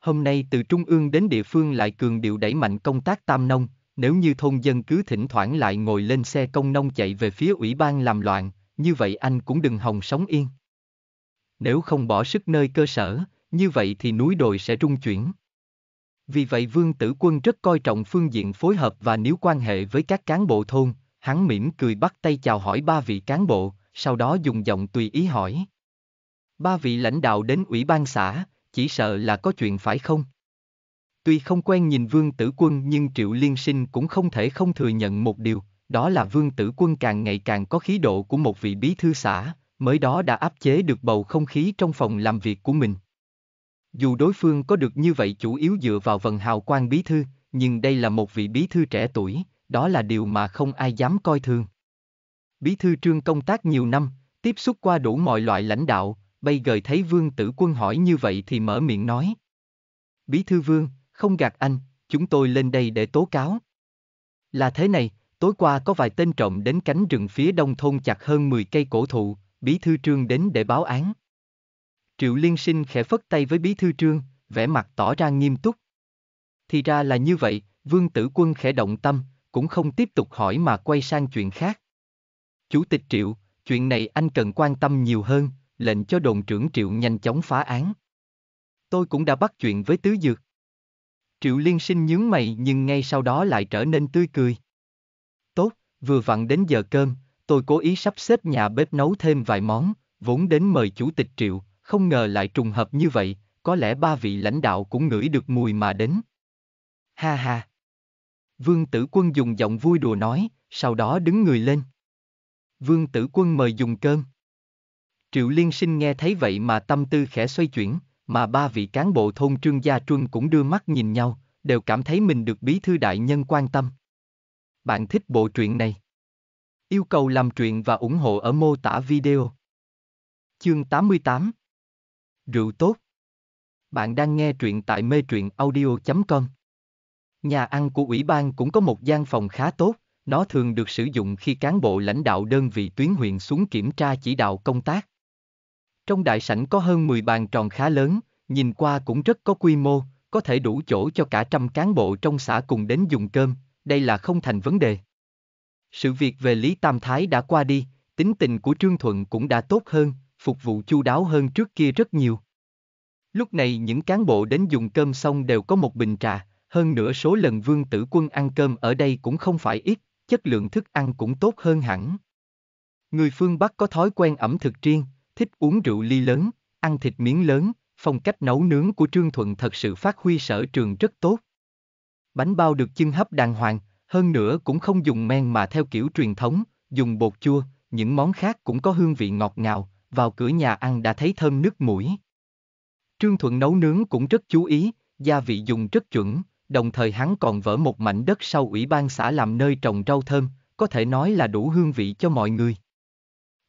Hôm nay từ trung ương đến địa phương lại cường điệu đẩy mạnh công tác tam nông, nếu như thôn dân cứ thỉnh thoảng lại ngồi lên xe công nông chạy về phía ủy ban làm loạn, như vậy anh cũng đừng hòng sống yên. Nếu không bỏ sức nơi cơ sở, như vậy thì núi đồi sẽ rung chuyển. Vì vậy Vương Tử Quân rất coi trọng phương diện phối hợp và níu quan hệ với các cán bộ thôn, hắn mỉm cười bắt tay chào hỏi 3 vị cán bộ, sau đó dùng giọng tùy ý hỏi. 3 vị lãnh đạo đến ủy ban xã, chỉ sợ là có chuyện phải không? Tuy không quen nhìn Vương Tử Quân nhưng Triệu Liên Sinh cũng không thể không thừa nhận một điều, đó là Vương Tử Quân càng ngày càng có khí độ của một vị bí thư xã, mới đó đã áp chế được bầu không khí trong phòng làm việc của mình. Dù đối phương có được như vậy chủ yếu dựa vào vầng hào quang bí thư, nhưng đây là một vị bí thư trẻ tuổi, đó là điều mà không ai dám coi thường. Bí thư Trương công tác nhiều năm, tiếp xúc qua đủ mọi loại lãnh đạo, bây giờ thấy Vương Tử Quân hỏi như vậy thì mở miệng nói. Bí thư Vương, không gạt anh, chúng tôi lên đây để tố cáo. Là thế này, tối qua có vài tên trộm đến cánh rừng phía đông thôn chặt hơn 10 cây cổ thụ, bí thư Trương đến để báo án. Triệu Liên Sinh khẽ phất tay với bí thư Trương, vẻ mặt tỏ ra nghiêm túc. Thì ra là như vậy, Vương Tử Quân khẽ động tâm, cũng không tiếp tục hỏi mà quay sang chuyện khác. Chủ tịch Triệu, chuyện này anh cần quan tâm nhiều hơn, lệnh cho đồn trưởng Triệu nhanh chóng phá án. Tôi cũng đã bắt chuyện với Tứ Dược. Triệu Liên Sinh nhướng mày nhưng ngay sau đó lại trở nên tươi cười. Tốt, vừa vặn đến giờ cơm, tôi cố ý sắp xếp nhà bếp nấu thêm vài món, vốn đến mời chủ tịch Triệu, không ngờ lại trùng hợp như vậy, có lẽ 3 vị lãnh đạo cũng ngửi được mùi mà đến. Ha ha! Vương Tử Quân dùng giọng vui đùa nói, sau đó đứng người lên. Vương Tử Quân mời dùng cơm. Triệu Liên Sinh nghe thấy vậy mà tâm tư khẽ xoay chuyển, mà 3 vị cán bộ thôn Trương Gia Truân cũng đưa mắt nhìn nhau, đều cảm thấy mình được bí thư đại nhân quan tâm. Bạn thích bộ truyện này? Yêu cầu làm truyện và ủng hộ ở mô tả video. Chương 88. Rượu tốt. Bạn đang nghe truyện tại metruyenaudio.com. Nhà ăn của ủy ban cũng có một gian phòng khá tốt, nó thường được sử dụng khi cán bộ lãnh đạo đơn vị tuyến huyện xuống kiểm tra chỉ đạo công tác. Trong đại sảnh có hơn 10 bàn tròn khá lớn, nhìn qua cũng rất có quy mô, có thể đủ chỗ cho cả trăm cán bộ trong xã cùng đến dùng cơm, đây là không thành vấn đề. Sự việc về Lý Tam Thái đã qua đi, tính tình của Trương Thuận cũng đã tốt hơn, phục vụ chu đáo hơn trước kia rất nhiều. Lúc này những cán bộ đến dùng cơm xong đều có một bình trà, hơn nữa số lần Vương Tử Quân ăn cơm ở đây cũng không phải ít, chất lượng thức ăn cũng tốt hơn hẳn. Người phương Bắc có thói quen ẩm thực riêng, thích uống rượu ly lớn, ăn thịt miếng lớn, phong cách nấu nướng của Trương Thuận thật sự phát huy sở trường rất tốt. Bánh bao được chưng hấp đàng hoàng, hơn nữa cũng không dùng men mà theo kiểu truyền thống, dùng bột chua, những món khác cũng có hương vị ngọt ngào, vào cửa nhà ăn đã thấy thơm nước mũi. Trương Thuận nấu nướng cũng rất chú ý, gia vị dùng rất chuẩn, đồng thời hắn còn vỡ một mảnh đất sau ủy ban xã làm nơi trồng rau thơm, có thể nói là đủ hương vị cho mọi người.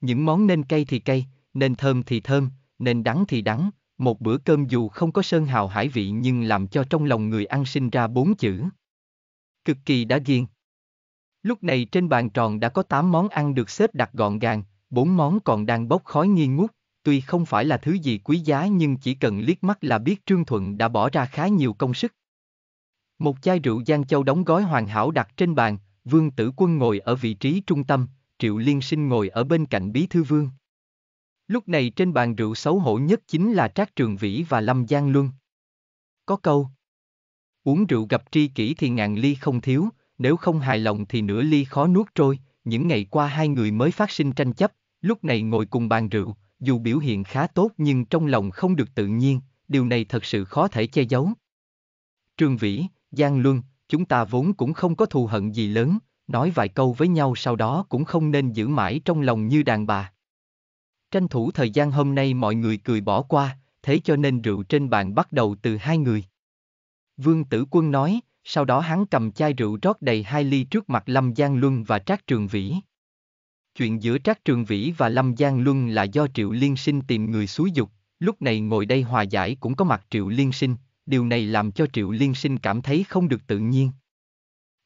Những món nên cay thì cay, nên thơm thì thơm, nên đắng thì đắng, một bữa cơm dù không có sơn hào hải vị nhưng làm cho trong lòng người ăn sinh ra bốn chữ: cực kỳ đã ghiền. Lúc này trên bàn tròn đã có 8 món ăn được xếp đặt gọn gàng, 4 món còn đang bốc khói nghi ngút, tuy không phải là thứ gì quý giá nhưng chỉ cần liếc mắt là biết Trương Thuận đã bỏ ra khá nhiều công sức. Một chai rượu Giang Châu đóng gói hoàn hảo đặt trên bàn, Vương Tử Quân ngồi ở vị trí trung tâm, Triệu Liên Sinh ngồi ở bên cạnh bí thư Vương. Lúc này trên bàn rượu xấu hổ nhất chính là Trác Trường Vĩ và Lâm Giang Luân. Có câu: uống rượu gặp tri kỷ thì ngàn ly không thiếu, nếu không hài lòng thì nửa ly khó nuốt trôi, những ngày qua hai người mới phát sinh tranh chấp, lúc này ngồi cùng bàn rượu, dù biểu hiện khá tốt nhưng trong lòng không được tự nhiên, điều này thật sự khó thể che giấu. Trường Vĩ, Giang Luân, chúng ta vốn cũng không có thù hận gì lớn, nói vài câu với nhau sau đó cũng không nên giữ mãi trong lòng như đàn bà. Tranh thủ thời gian hôm nay mọi người cười bỏ qua, thế cho nên rượu trên bàn bắt đầu từ hai người. Vương Tử Quân nói, sau đó hắn cầm chai rượu rót đầy 2 ly trước mặt Lâm Giang Luân và Trác Trường Vĩ. Chuyện giữa Trác Trường Vĩ và Lâm Giang Luân là do Triệu Liên Sinh tìm người xúi giục, lúc này ngồi đây hòa giải cũng có mặt Triệu Liên Sinh, điều này làm cho Triệu Liên Sinh cảm thấy không được tự nhiên.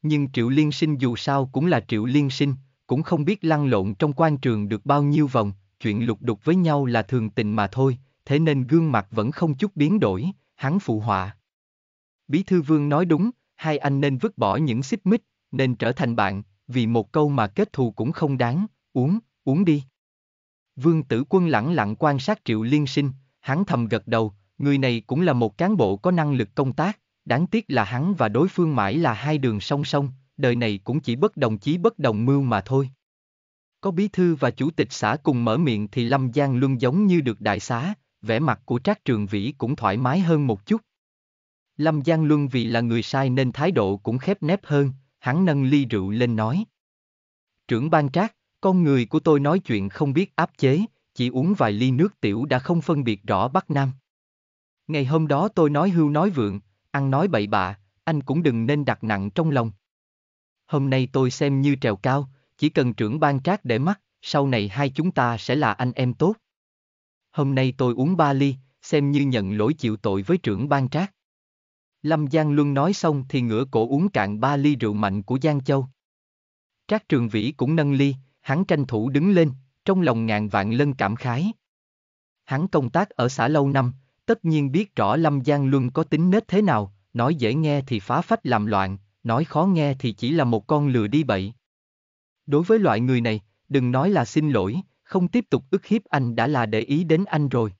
Nhưng Triệu Liên Sinh dù sao cũng là Triệu Liên Sinh, cũng không biết lăn lộn trong quan trường được bao nhiêu vòng, chuyện lục đục với nhau là thường tình mà thôi, thế nên gương mặt vẫn không chút biến đổi, hắn phụ họa. Bí thư Vương nói đúng, hai anh nên vứt bỏ những xích mích, nên trở thành bạn, vì một câu mà kết thù cũng không đáng, uống đi. Vương Tử Quân lẳng lặng quan sát Triệu Liên Sinh, hắn thầm gật đầu, người này cũng là một cán bộ có năng lực công tác, đáng tiếc là hắn và đối phương mãi là hai đường song song, đời này cũng chỉ bất đồng chí bất đồng mưu mà thôi. Có bí thư và chủ tịch xã cùng mở miệng thì Lâm Giang Luân giống như được đại xá, vẻ mặt của Trác Trường Vĩ cũng thoải mái hơn một chút. Lâm Giang Luân vì là người sai nên thái độ cũng khép nép hơn, hắn nâng ly rượu lên nói: Trưởng ban Trác, con người của tôi nói chuyện không biết áp chế, chỉ uống vài ly nước tiểu đã không phân biệt rõ Bắc Nam. Ngày hôm đó tôi nói hưu nói vượng, ăn nói bậy bạ, anh cũng đừng nên đặt nặng trong lòng. Hôm nay tôi xem như trèo cao, chỉ cần trưởng ban Trác để mắt, sau này hai chúng ta sẽ là anh em tốt. Hôm nay tôi uống 3 ly, xem như nhận lỗi chịu tội với trưởng ban Trác. Lâm Giang Luân nói xong thì ngửa cổ uống cạn 3 ly rượu mạnh của Giang Châu. Trác Trường Vĩ cũng nâng ly, hắn tranh thủ đứng lên, trong lòng ngàn vạn lần cảm khái. Hắn công tác ở xã lâu năm, tất nhiên biết rõ Lâm Giang Luân có tính nết thế nào, nói dễ nghe thì phá phách làm loạn, nói khó nghe thì chỉ là một con lừa đi bậy. Đối với loại người này, đừng nói là xin lỗi, không tiếp tục ức hiếp anh đã là để ý đến anh rồi.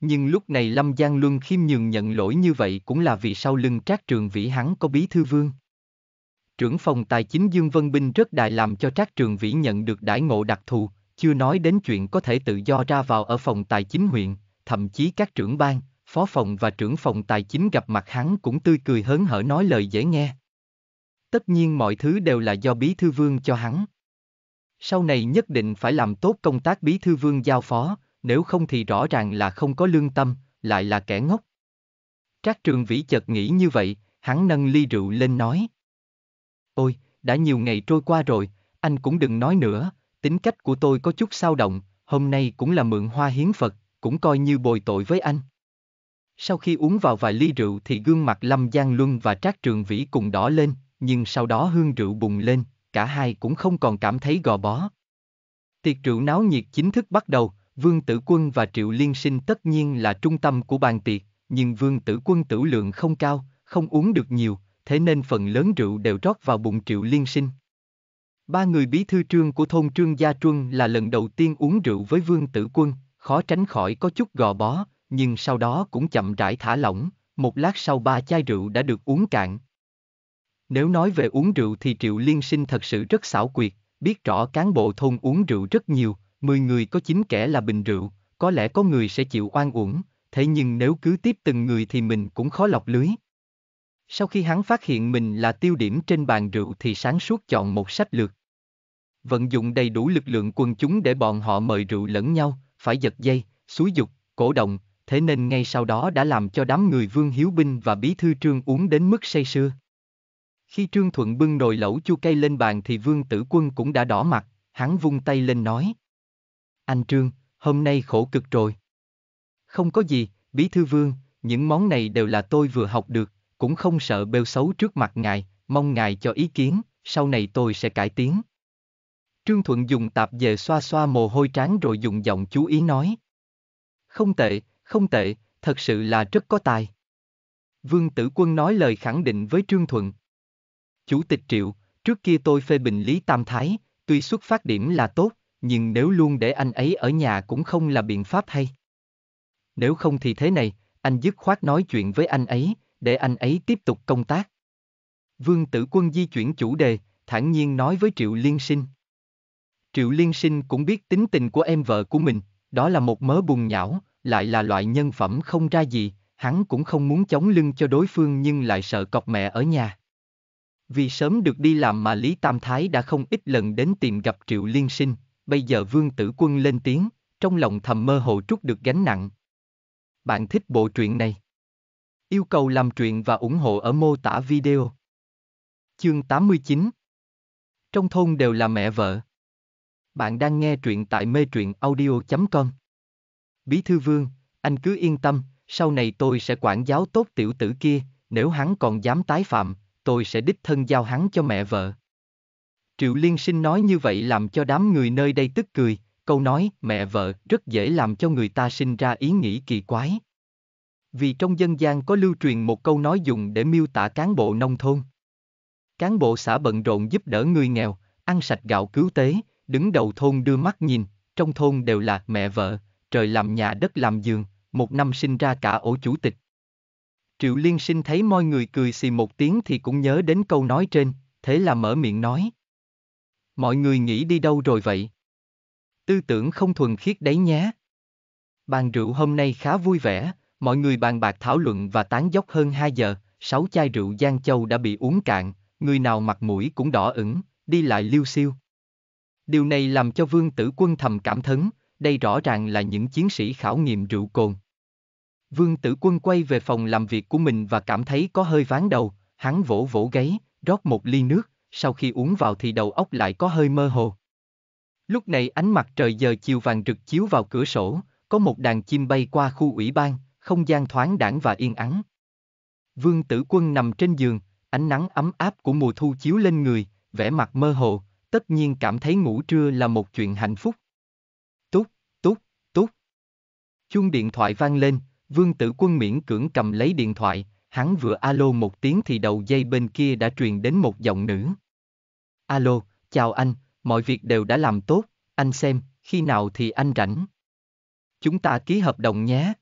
Nhưng lúc này Lâm Giang Luân khiêm nhường nhận lỗi như vậy cũng là vì sau lưng Trác Trường Vĩ hắn có bí thư Vương. Trưởng phòng tài chính Dương Vân Bình rất đại làm cho Trác Trường Vĩ nhận được đãi ngộ đặc thù, chưa nói đến chuyện có thể tự do ra vào ở phòng tài chính huyện, thậm chí các trưởng ban, phó phòng và trưởng phòng tài chính gặp mặt hắn cũng tươi cười hớn hở nói lời dễ nghe. Tất nhiên mọi thứ đều là do bí thư Vương cho hắn. Sau này nhất định phải làm tốt công tác bí thư Vương giao phó, nếu không thì rõ ràng là không có lương tâm, lại là kẻ ngốc. Trác Trường Vĩ chợt nghĩ như vậy, Hắn nâng ly rượu lên nói. Ôi, đã nhiều ngày trôi qua rồi, anh cũng đừng nói nữa, tính cách của tôi có chút sao động, hôm nay cũng là mượn hoa hiến Phật, cũng coi như bồi tội với anh. Sau khi uống vào vài ly rượu thì gương mặt Lâm Giang Luân và Trác Trường Vĩ cùng đỏ lên, nhưng sau đó hương rượu bùng lên, cả hai cũng không còn cảm thấy gò bó. Tiệc rượu náo nhiệt chính thức bắt đầu, Vương Tử Quân và Triệu Liên Sinh tất nhiên là trung tâm của bàn tiệc, nhưng Vương Tử Quân tử lượng không cao, không uống được nhiều, thế nên phần lớn rượu đều rót vào bụng Triệu Liên Sinh. Ba người bí thư trương của thôn Trương Gia Truân là lần đầu tiên uống rượu với Vương Tử Quân, khó tránh khỏi có chút gò bó, nhưng sau đó cũng chậm rãi thả lỏng, một lát sau ba chai rượu đã được uống cạn. Nếu nói về uống rượu thì Triệu Liên Sinh thật sự rất xảo quyệt, biết rõ cán bộ thôn uống rượu rất nhiều, 10 người có 9 kẻ là bình rượu, có lẽ có người sẽ chịu oan uổng, thế nhưng nếu cứ tiếp từng người thì mình cũng khó lọc lưới. Sau khi hắn phát hiện mình là tiêu điểm trên bàn rượu thì sáng suốt chọn một sách lược. Vận dụng đầy đủ lực lượng quần chúng để bọn họ mời rượu lẫn nhau, phải giật dây, xúi dục, cổ động, thế nên ngay sau đó đã làm cho đám người Vương Hiếu Bình và Bí Thư Trương uống đến mức say sưa. Khi Trương Thuận bưng nồi lẩu chua cay lên bàn thì Vương Tử Quân cũng đã đỏ mặt, hắn vung tay lên nói. Anh Trương, hôm nay khổ cực rồi. Không có gì, Bí Thư Vương, những món này đều là tôi vừa học được, cũng không sợ bêu xấu trước mặt ngài, mong ngài cho ý kiến, sau này tôi sẽ cải tiến. Trương Thuận dùng tạp dề xoa xoa mồ hôi trán rồi dùng giọng chú ý nói. Không tệ, thật sự là rất có tài. Vương Tử Quân nói lời khẳng định với Trương Thuận. Chủ tịch Triệu, trước kia tôi phê bình Lý Tam Thái, tuy xuất phát điểm là tốt, nhưng nếu luôn để anh ấy ở nhà cũng không là biện pháp hay. Nếu không thì thế này, anh dứt khoát nói chuyện với anh ấy, để anh ấy tiếp tục công tác. Vương Tử Quân di chuyển chủ đề, thản nhiên nói với Triệu Liên Sinh. Triệu Liên Sinh cũng biết tính tình của em vợ của mình, đó là một mớ bùn nhão, lại là loại nhân phẩm không ra gì, hắn cũng không muốn chống lưng cho đối phương nhưng lại sợ cọp mẹ ở nhà. Vì sớm được đi làm mà Lý Tam Thái đã không ít lần đến tìm gặp Triệu Liên Sinh, bây giờ Vương Tử Quân lên tiếng, trong lòng thầm mơ hồ trút được gánh nặng. Bạn thích bộ truyện này? Yêu cầu làm truyện và ủng hộ ở mô tả video. Chương 89. Trong thôn đều là mẹ vợ. Bạn đang nghe truyện tại metruyenaudio.com. Bí Thư Vương, anh cứ yên tâm, sau này tôi sẽ quản giáo tốt tiểu tử kia, nếu hắn còn dám tái phạm, tôi sẽ đích thân giao hắn cho mẹ vợ. Triệu Liên Sinh nói như vậy làm cho đám người nơi đây tức cười, câu nói mẹ vợ rất dễ làm cho người ta sinh ra ý nghĩ kỳ quái. Vì trong dân gian có lưu truyền một câu nói dùng để miêu tả cán bộ nông thôn. Cán bộ xã bận rộn giúp đỡ người nghèo, ăn sạch gạo cứu tế, đứng đầu thôn đưa mắt nhìn, trong thôn đều là mẹ vợ, trời làm nhà đất làm giường, một năm sinh ra cả ổ chủ tịch. Triệu Liên Sinh thấy mọi người cười xì một tiếng thì cũng nhớ đến câu nói trên, thế là mở miệng nói. Mọi người nghĩ đi đâu rồi vậy? Tư tưởng không thuần khiết đấy nhé. Bàn rượu hôm nay khá vui vẻ, mọi người bàn bạc thảo luận và tán dóc hơn 2 giờ, 6 chai rượu Giang Châu đã bị uống cạn, người nào mặt mũi cũng đỏ ửng, đi lại liêu xiêu. Điều này làm cho Vương Tử Quân thầm cảm thán, đây rõ ràng là những chiến sĩ khảo nghiệm rượu cồn. Vương Tử Quân quay về phòng làm việc của mình và cảm thấy có hơi váng đầu, hắn vỗ vỗ gáy, rót một ly nước, sau khi uống vào thì đầu óc lại có hơi mơ hồ. Lúc này ánh mặt trời giờ chiều vàng rực chiếu vào cửa sổ, có một đàn chim bay qua khu ủy ban, không gian thoáng đãng và yên ắng. Vương Tử Quân nằm trên giường, ánh nắng ấm áp của mùa thu chiếu lên người, vẻ mặt mơ hồ, tất nhiên cảm thấy ngủ trưa là một chuyện hạnh phúc. Tút, tút, tút. Chuông điện thoại vang lên, Vương Tử Quân miễn cưỡng cầm lấy điện thoại, hắn vừa alo một tiếng thì đầu dây bên kia đã truyền đến một giọng nữ. Alo, chào anh, mọi việc đều đã làm tốt, anh xem, khi nào thì anh rảnh. Chúng ta ký hợp đồng nhé.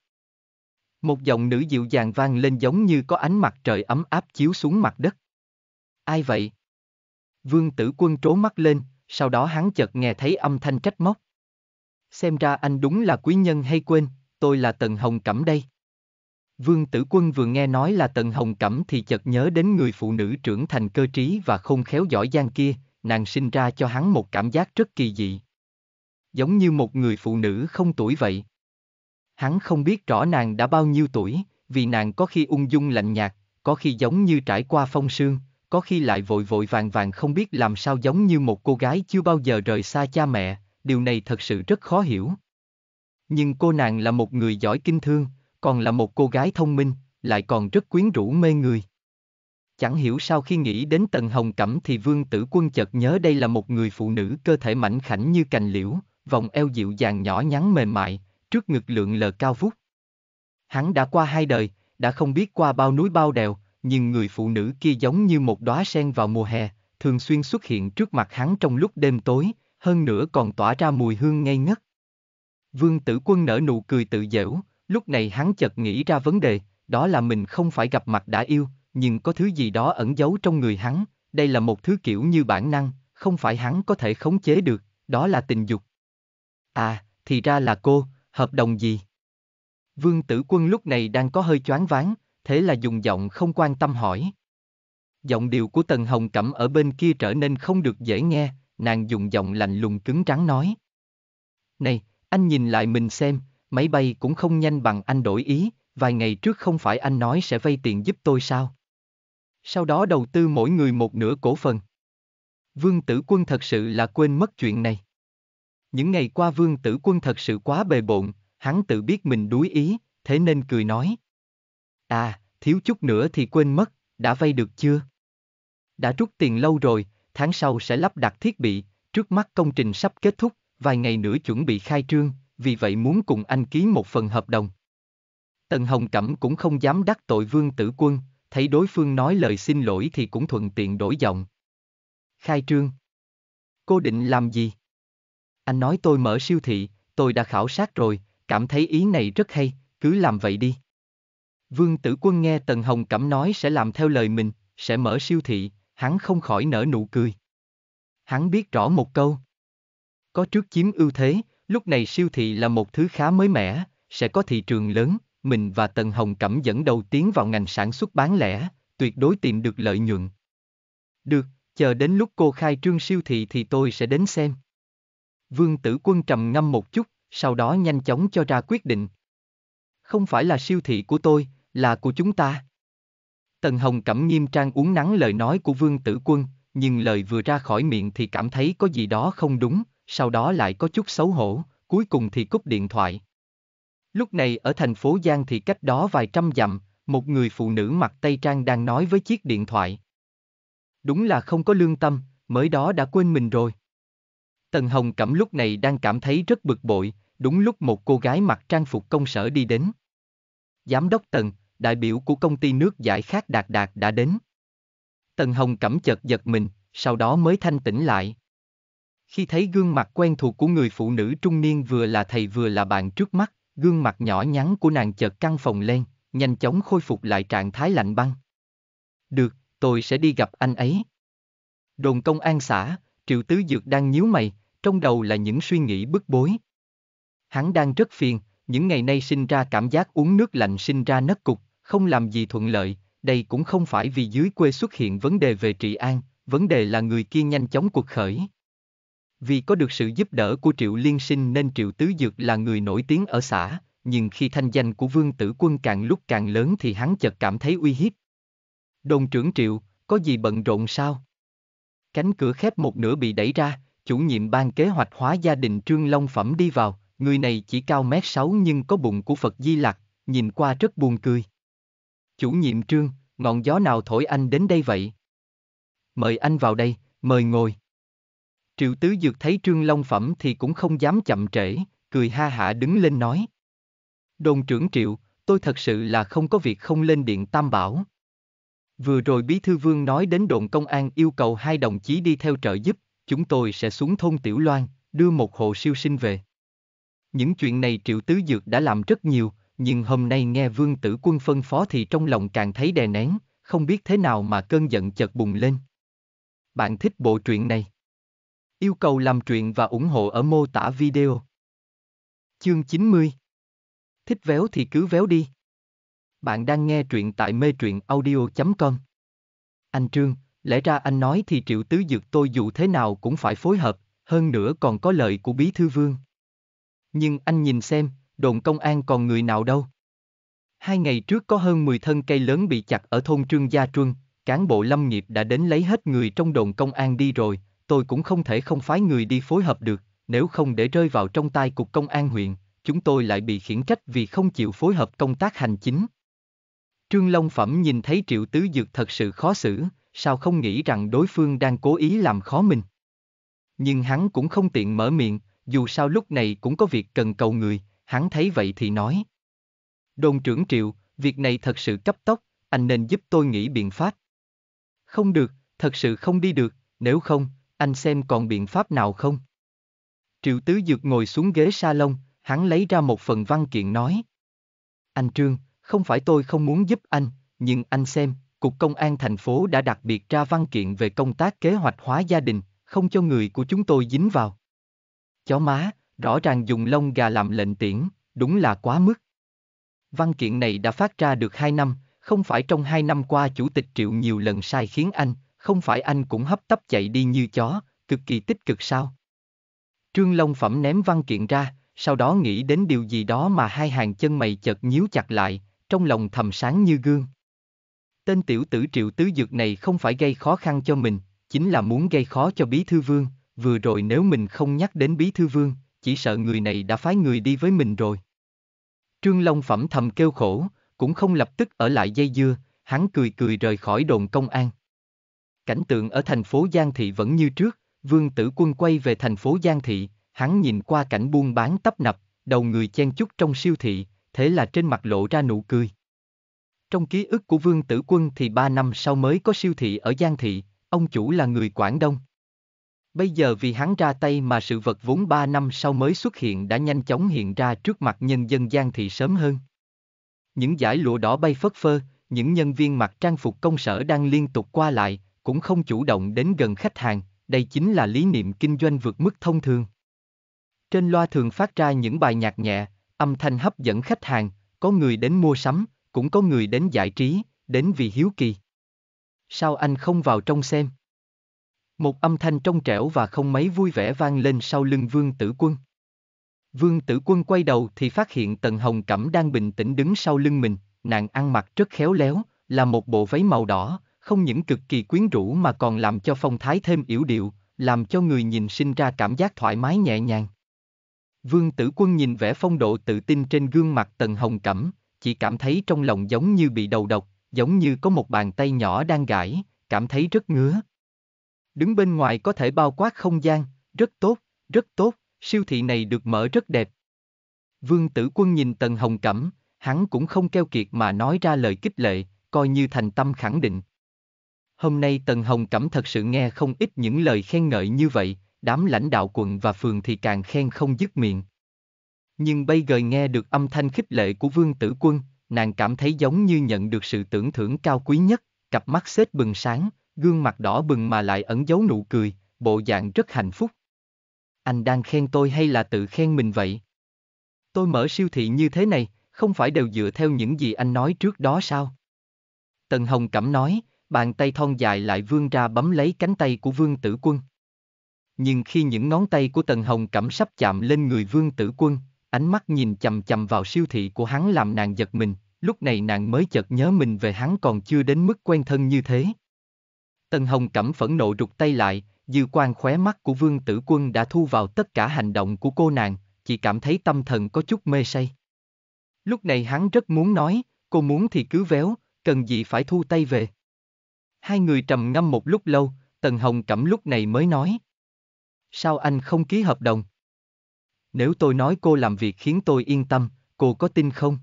Một giọng nữ dịu dàng vang lên giống như có ánh mặt trời ấm áp chiếu xuống mặt đất. Ai vậy? Vương Tử Quân trố mắt lên, sau đó hắn chợt nghe thấy âm thanh trách móc. Xem ra anh đúng là quý nhân hay quên, tôi là Tần Hồng Cẩm đây. Vương Tử Quân vừa nghe nói là Tần Hồng Cẩm thì chợt nhớ đến người phụ nữ trưởng thành cơ trí và khôn khéo giỏi giang kia, nàng sinh ra cho hắn một cảm giác rất kỳ dị. Giống như một người phụ nữ không tuổi vậy. Hắn không biết rõ nàng đã bao nhiêu tuổi, vì nàng có khi ung dung lạnh nhạt, có khi giống như trải qua phong sương, có khi lại vội vội vàng vàng không biết làm sao, giống như một cô gái chưa bao giờ rời xa cha mẹ, điều này thật sự rất khó hiểu. Nhưng cô nàng là một người giỏi kinh thương, còn là một cô gái thông minh, lại còn rất quyến rũ mê người. Chẳng hiểu sao khi nghĩ đến Tần Hồng Cẩm thì Vương Tử Quân chợt nhớ đây là một người phụ nữ cơ thể mảnh khảnh như cành liễu, vòng eo dịu dàng nhỏ nhắn mềm mại, trước ngực lượn lờ cao vút. Hắn đã qua hai đời, đã không biết qua bao núi bao đèo, nhưng người phụ nữ kia giống như một đóa sen vào mùa hè, thường xuyên xuất hiện trước mặt hắn trong lúc đêm tối, hơn nữa còn tỏa ra mùi hương ngây ngất. Vương Tử Quân nở nụ cười tự giễu, lúc này hắn chợt nghĩ ra vấn đề, đó là mình không phải gặp mặt đã yêu, nhưng có thứ gì đó ẩn giấu trong người hắn, đây là một thứ kiểu như bản năng, không phải hắn có thể khống chế được, đó là tình dục. À, thì ra là cô, hợp đồng gì? Vương Tử Quân lúc này đang có hơi choáng váng, thế là dùng giọng không quan tâm hỏi. Giọng điệu của Tần Hồng Cẩm ở bên kia trở nên không được dễ nghe, nàng dùng giọng lạnh lùng cứng rắn nói. Này, anh nhìn lại mình xem, máy bay cũng không nhanh bằng anh đổi ý, vài ngày trước không phải anh nói sẽ vay tiền giúp tôi sao? Sau đó đầu tư mỗi người một nửa cổ phần. Vương Tử Quân thật sự là quên mất chuyện này. Những ngày qua Vương Tử Quân thật sự quá bề bộn, hắn tự biết mình đuối ý, thế nên cười nói. À, thiếu chút nữa thì quên mất, đã vay được chưa? Đã rút tiền lâu rồi, tháng sau sẽ lắp đặt thiết bị, trước mắt công trình sắp kết thúc, vài ngày nữa chuẩn bị khai trương, vì vậy muốn cùng anh ký một phần hợp đồng. Tần Hồng Cẩm cũng không dám đắc tội Vương Tử Quân, thấy đối phương nói lời xin lỗi thì cũng thuận tiện đổi giọng. Khai trương. Cô định làm gì? Anh nói tôi mở siêu thị, tôi đã khảo sát rồi, cảm thấy ý này rất hay, cứ làm vậy đi. Vương Tử Quân nghe Tần Hồng Cẩm nói sẽ làm theo lời mình, sẽ mở siêu thị, hắn không khỏi nở nụ cười. Hắn biết rõ một câu. Có trước chiếm ưu thế, lúc này siêu thị là một thứ khá mới mẻ, sẽ có thị trường lớn, mình và Tần Hồng Cẩm dẫn đầu tiến vào ngành sản xuất bán lẻ, tuyệt đối tìm được lợi nhuận. Được, chờ đến lúc cô khai trương siêu thị thì tôi sẽ đến xem. Vương Tử Quân trầm ngâm một chút, sau đó nhanh chóng cho ra quyết định. Không phải là siêu thị của tôi, là của chúng ta. Tần Hồng Cẩm nghiêm trang uốn nắn lời nói của Vương Tử Quân, nhưng lời vừa ra khỏi miệng thì cảm thấy có gì đó không đúng, sau đó lại có chút xấu hổ, cuối cùng thì cúp điện thoại. Lúc này ở thành phố Giang thì cách đó vài trăm dặm, một người phụ nữ mặc tây trang đang nói với chiếc điện thoại. Đúng là không có lương tâm, mới đó đã quên mình rồi. Tần Hồng Cẩm lúc này đang cảm thấy rất bực bội, đúng lúc một cô gái mặc trang phục công sở đi đến. Giám đốc Tần, đại biểu của công ty nước giải khát Đạt Đạt đã đến. Tần Hồng Cẩm chợt giật mình, sau đó mới thanh tĩnh lại. Khi thấy gương mặt quen thuộc của người phụ nữ trung niên vừa là thầy vừa là bạn trước mắt, gương mặt nhỏ nhắn của nàng chợt căng phồng lên, nhanh chóng khôi phục lại trạng thái lạnh băng. Được, tôi sẽ đi gặp anh ấy. Đồn công an xã, Triệu Tứ Dược đang nhíu mày, trong đầu là những suy nghĩ bức bối. Hắn đang rất phiền, những ngày nay sinh ra cảm giác uống nước lạnh sinh ra nấc cục, không làm gì thuận lợi, đây cũng không phải vì dưới quê xuất hiện vấn đề về trị an, vấn đề là người kia nhanh chóng cuộc khởi. Vì có được sự giúp đỡ của Triệu Liên Sinh nên Triệu Tứ Dược là người nổi tiếng ở xã, nhưng khi thanh danh của Vương Tử Quân càng lúc càng lớn thì hắn chợt cảm thấy uy hiếp. Đồn trưởng Triệu, có gì bận rộn sao? Cánh cửa khép một nửa bị đẩy ra, chủ nhiệm ban kế hoạch hóa gia đình Trương Long Phẩm đi vào, người này chỉ cao 1m6 nhưng có bụng của Phật Di Lặc, nhìn qua rất buồn cười. Chủ nhiệm Trương, ngọn gió nào thổi anh đến đây vậy? Mời anh vào đây, mời ngồi. Triệu Tứ Dược thấy Trương Long Phẩm thì cũng không dám chậm trễ, cười ha hả đứng lên nói. Đồn trưởng Triệu, tôi thật sự là không có việc không lên điện Tam Bảo. Vừa rồi Bí Thư Vương nói đến đồn công an yêu cầu 2 đồng chí đi theo trợ giúp, chúng tôi sẽ xuống thôn Tiểu Loan, đưa một hộ siêu sinh về. Những chuyện này Triệu Tứ Dược đã làm rất nhiều, nhưng hôm nay nghe Vương Tử Quân phân phó thì trong lòng càng thấy đè nén, không biết thế nào mà cơn giận chợt bùng lên. Bạn thích bộ truyện này? Yêu cầu làm truyện và ủng hộ ở mô tả video. Chương 90. Thích véo thì cứ véo đi. Bạn đang nghe truyện tại metruyenaudio.com. Anh Trương, lẽ ra anh nói thì Triệu Tứ Dược tôi dù thế nào cũng phải phối hợp, hơn nữa còn có lời của Bí Thư Vương. Nhưng anh nhìn xem, đồn công an còn người nào đâu. 2 ngày trước có hơn 10 thân cây lớn bị chặt ở thôn Trương Gia Truân, cán bộ lâm nghiệp đã đến lấy hết người trong đồn công an đi rồi, tôi cũng không thể không phái người đi phối hợp được, nếu không để rơi vào trong tay cục công an huyện, chúng tôi lại bị khiển trách vì không chịu phối hợp công tác hành chính. Trương Long Phẩm nhìn thấy Triệu Tứ Dược thật sự khó xử, sao không nghĩ rằng đối phương đang cố ý làm khó mình. Nhưng hắn cũng không tiện mở miệng, dù sao lúc này cũng có việc cần cầu người, hắn thấy vậy thì nói. Đồn trưởng Triệu, việc này thật sự cấp tốc, anh nên giúp tôi nghĩ biện pháp. Không được, thật sự không đi được, nếu không, anh xem còn biện pháp nào không? Triệu Tứ Dược ngồi xuống ghế salon, hắn lấy ra một phần văn kiện nói. Anh Trương, không phải tôi không muốn giúp anh, nhưng anh xem, Cục Công an thành phố đã đặc biệt ra văn kiện về công tác kế hoạch hóa gia đình, không cho người của chúng tôi dính vào. Chó má, rõ ràng dùng lông gà làm lệnh tiễn, đúng là quá mức. Văn kiện này đã phát ra được 2 năm, không phải trong 2 năm qua Chủ tịch Triệu nhiều lần sai khiến anh, không phải anh cũng hấp tấp chạy đi như chó, cực kỳ tích cực sao? Trương Long Phẩm ném văn kiện ra, sau đó nghĩ đến điều gì đó mà hai hàng chân mày chợt nhíu chặt lại, trong lòng thầm sáng như gương. Tên tiểu tử Triệu Tứ Dược này không phải gây khó khăn cho mình, chính là muốn gây khó cho Bí Thư Vương, vừa rồi nếu mình không nhắc đến Bí Thư Vương, chỉ sợ người này đã phái người đi với mình rồi. Trương Long Phẩm thầm kêu khổ, cũng không lập tức ở lại dây dưa, hắn cười cười rời khỏi đồn công an. Cảnh tượng ở thành phố Giang Thị vẫn như trước, Vương Tử Quân quay về thành phố Giang Thị, hắn nhìn qua cảnh buôn bán tấp nập, đầu người chen chúc trong siêu thị, thế là trên mặt lộ ra nụ cười. Trong ký ức của Vương Tử Quân thì 3 năm sau mới có siêu thị ở Giang Thị, ông chủ là người Quảng Đông. Bây giờ vì hắn ra tay mà sự vật vốn 3 năm sau mới xuất hiện đã nhanh chóng hiện ra trước mặt nhân dân Giang Thị sớm hơn. Những dải lụa đỏ bay phất phơ, những nhân viên mặc trang phục công sở đang liên tục qua lại, cũng không chủ động đến gần khách hàng, đây chính là lý niệm kinh doanh vượt mức thông thường. Trên loa thường phát ra những bài nhạc nhẹ, âm thanh hấp dẫn khách hàng, có người đến mua sắm, cũng có người đến giải trí, đến vì hiếu kỳ. Sao anh không vào trong xem? Một âm thanh trong trẻo và không mấy vui vẻ vang lên sau lưng Vương Tử Quân. Vương Tử Quân quay đầu thì phát hiện Tần Hồng Cẩm đang bình tĩnh đứng sau lưng mình, nàng ăn mặc rất khéo léo, là một bộ váy màu đỏ, không những cực kỳ quyến rũ mà còn làm cho phong thái thêm yểu điệu, làm cho người nhìn sinh ra cảm giác thoải mái nhẹ nhàng. Vương Tử Quân nhìn vẻ phong độ tự tin trên gương mặt Tần Hồng Cẩm, chỉ cảm thấy trong lòng giống như bị đầu độc, giống như có một bàn tay nhỏ đang gãi, cảm thấy rất ngứa. Đứng bên ngoài có thể bao quát không gian, rất tốt, siêu thị này được mở rất đẹp. Vương Tử Quân nhìn Tần Hồng Cẩm, hắn cũng không keo kiệt mà nói ra lời kích lệ, coi như thành tâm khẳng định. Hôm nay Tần Hồng Cẩm thật sự nghe không ít những lời khen ngợi như vậy, đám lãnh đạo quận và phường thì càng khen không dứt miệng. Nhưng bây giờ nghe được âm thanh khích lệ của Vương Tử Quân, nàng cảm thấy giống như nhận được sự tưởng thưởng cao quý nhất, cặp mắt sét bừng sáng, gương mặt đỏ bừng mà lại ẩn giấu nụ cười, bộ dạng rất hạnh phúc. Anh đang khen tôi hay là tự khen mình vậy? Tôi mở siêu thị như thế này, không phải đều dựa theo những gì anh nói trước đó sao? Tần Hồng Cẩm nói, bàn tay thon dài lại vươn ra bấm lấy cánh tay của Vương Tử Quân. Nhưng khi những ngón tay của Tần Hồng Cẩm sắp chạm lên người Vương Tử Quân, ánh mắt nhìn chằm chằm vào siêu thị của hắn làm nàng giật mình, lúc này nàng mới chợt nhớ mình về hắn còn chưa đến mức quen thân như thế. Tần Hồng Cẩm phẫn nộ rụt tay lại, dư quan khóe mắt của Vương Tử Quân đã thu vào tất cả hành động của cô nàng, chỉ cảm thấy tâm thần có chút mê say. Lúc này hắn rất muốn nói, cô muốn thì cứ véo, cần gì phải thu tay về. Hai người trầm ngâm một lúc lâu, Tần Hồng Cẩm lúc này mới nói. Sao anh không ký hợp đồng? Nếu tôi nói cô làm việc khiến tôi yên tâm, cô có tin không?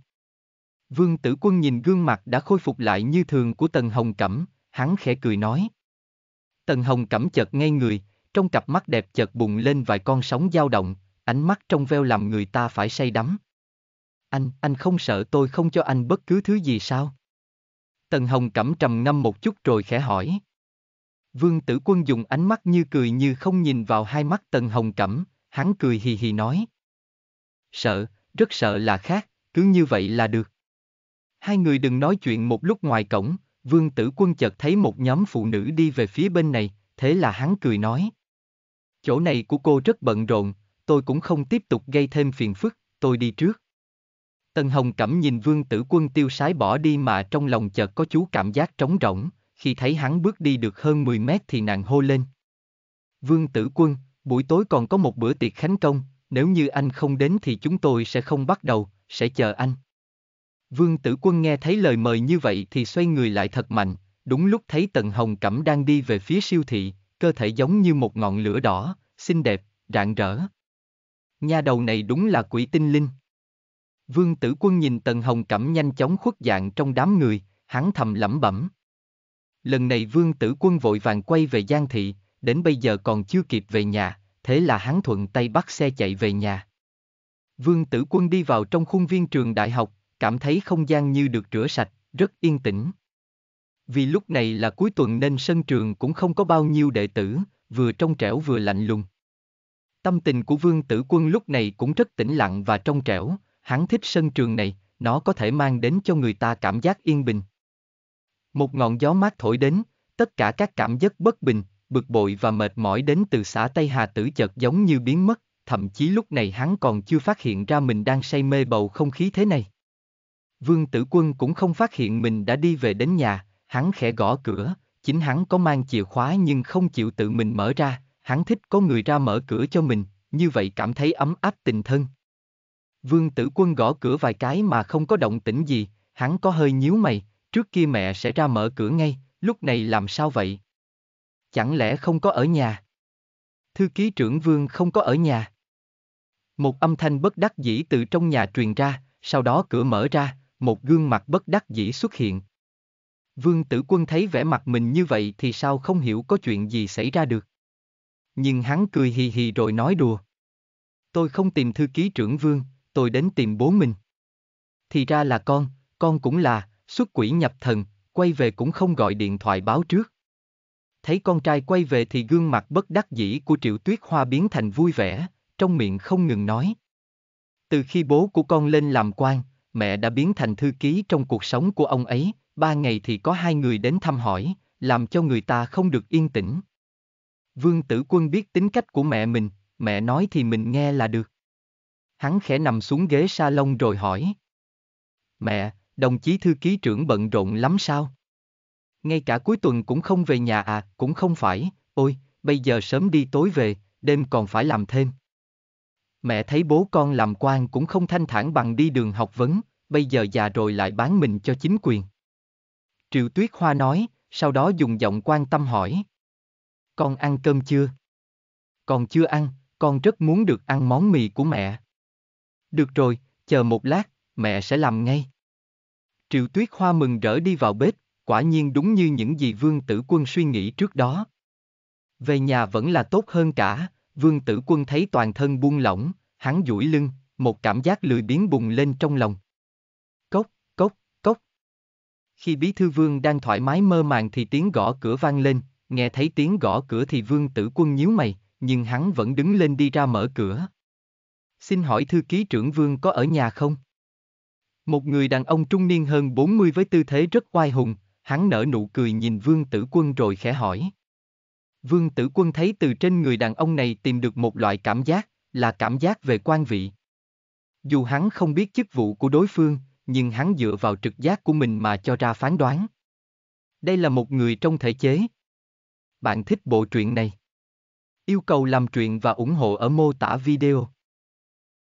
Vương Tử Quân nhìn gương mặt đã khôi phục lại như thường của Tần Hồng Cẩm, hắn khẽ cười nói. Tần Hồng Cẩm chợt ngây người, trong cặp mắt đẹp chợt bùng lên vài con sóng dao động, ánh mắt trong veo làm người ta phải say đắm. Anh không sợ tôi không cho anh bất cứ thứ gì sao? Tần Hồng Cẩm trầm ngâm một chút rồi khẽ hỏi. Vương Tử Quân dùng ánh mắt như cười như không nhìn vào hai mắt Tần Hồng Cẩm, hắn cười hì hì nói. Sợ, rất sợ là khác, cứ như vậy là được. Hai người đừng nói chuyện một lúc ngoài cổng, Vương Tử Quân chợt thấy một nhóm phụ nữ đi về phía bên này, thế là hắn cười nói. Chỗ này của cô rất bận rộn, tôi cũng không tiếp tục gây thêm phiền phức, tôi đi trước. Tần Hồng Cẩm nhìn Vương Tử Quân tiêu sái bỏ đi mà trong lòng chợt có chú cảm giác trống rỗng, khi thấy hắn bước đi được hơn 10 mét thì nàng hô lên. Vương Tử Quân, buổi tối còn có một bữa tiệc khánh công, nếu như anh không đến thì chúng tôi sẽ không bắt đầu, sẽ chờ anh. Vương Tử Quân nghe thấy lời mời như vậy thì xoay người lại thật mạnh, đúng lúc thấy Tần Hồng Cẩm đang đi về phía siêu thị, cơ thể giống như một ngọn lửa đỏ, xinh đẹp, rạng rỡ. Nha đầu này đúng là quỷ tinh linh. Vương Tử Quân nhìn Tần Hồng Cẩm nhanh chóng khuất dạng trong đám người, hắn thầm lẩm bẩm. Lần này Vương Tử Quân vội vàng quay về Giang Thị, đến bây giờ còn chưa kịp về nhà, thế là hắn thuận tay bắt xe chạy về nhà. Vương Tử Quân đi vào trong khuôn viên trường đại học, cảm thấy không gian như được rửa sạch, rất yên tĩnh. Vì lúc này là cuối tuần nên sân trường cũng không có bao nhiêu đệ tử, vừa trong trẻo vừa lạnh lùng. Tâm tình của Vương Tử Quân lúc này cũng rất tĩnh lặng và trong trẻo, hắn thích sân trường này, nó có thể mang đến cho người ta cảm giác yên bình. Một ngọn gió mát thổi đến, tất cả các cảm giác bất bình, bực bội và mệt mỏi đến từ xã Tây Hà Tử chợt giống như biến mất, thậm chí lúc này hắn còn chưa phát hiện ra mình đang say mê bầu không khí thế này. Vương Tử Quân cũng không phát hiện mình đã đi về đến nhà, hắn khẽ gõ cửa, chính hắn có mang chìa khóa nhưng không chịu tự mình mở ra, hắn thích có người ra mở cửa cho mình, như vậy cảm thấy ấm áp tình thân. Vương Tử Quân gõ cửa vài cái mà không có động tĩnh gì, hắn có hơi nhíu mày, trước kia mẹ sẽ ra mở cửa ngay, lúc này làm sao vậy? Chẳng lẽ không có ở nhà? Thư ký trưởng Vương không có ở nhà. Một âm thanh bất đắc dĩ từ trong nhà truyền ra, sau đó cửa mở ra, một gương mặt bất đắc dĩ xuất hiện. Vương Tử Quân thấy vẻ mặt mình như vậy thì sao không hiểu có chuyện gì xảy ra được. Nhưng hắn cười hì hì rồi nói đùa. Tôi không tìm thư ký trưởng Vương, tôi đến tìm bố mình. Thì ra là con cũng là, xuất quỷ nhập thần, quay về cũng không gọi điện thoại báo trước. Thấy con trai quay về thì gương mặt bất đắc dĩ của Triệu Tuyết Hoa biến thành vui vẻ, trong miệng không ngừng nói. Từ khi bố của con lên làm quan, mẹ đã biến thành thư ký trong cuộc sống của ông ấy, 3 ngày thì có 2 người đến thăm hỏi, làm cho người ta không được yên tĩnh. Vương Tử Quân biết tính cách của mẹ mình, mẹ nói thì mình nghe là được. Hắn khẽ nằm xuống ghế salon rồi hỏi. Mẹ, đồng chí thư ký trưởng bận rộn lắm sao? Ngay cả cuối tuần cũng không về nhà à? Cũng không phải, ôi, bây giờ sớm đi tối về, đêm còn phải làm thêm. Mẹ thấy bố con làm quan cũng không thanh thản bằng đi đường học vấn, bây giờ già rồi lại bán mình cho chính quyền. Triệu Tuyết Hoa nói, sau đó dùng giọng quan tâm hỏi. Con ăn cơm chưa? Còn chưa ăn, con rất muốn được ăn món mì của mẹ. Được rồi, chờ một lát, mẹ sẽ làm ngay. Triệu Tuyết Hoa mừng rỡ đi vào bếp, quả nhiên đúng như những gì Vương Tử Quân suy nghĩ trước đó. Về nhà vẫn là tốt hơn cả, Vương Tử Quân thấy toàn thân buông lỏng, hắn duỗi lưng, một cảm giác lười biếng bùng lên trong lòng. Cốc, cốc, cốc. Khi bí thư Vương đang thoải mái mơ màng thì tiếng gõ cửa vang lên, nghe thấy tiếng gõ cửa thì Vương Tử Quân nhíu mày, nhưng hắn vẫn đứng lên đi ra mở cửa. Xin hỏi thư ký trưởng Vương có ở nhà không? Một người đàn ông trung niên hơn 40 với tư thế rất oai hùng, hắn nở nụ cười nhìn Vương Tử Quân rồi khẽ hỏi. Vương Tử Quân thấy từ trên người đàn ông này tìm được một loại cảm giác, là cảm giác về quan vị. Dù hắn không biết chức vụ của đối phương, nhưng hắn dựa vào trực giác của mình mà cho ra phán đoán. Đây là một người trong thể chế. Bạn thích bộ truyện này? Yêu cầu làm truyện và ủng hộ ở mô tả video.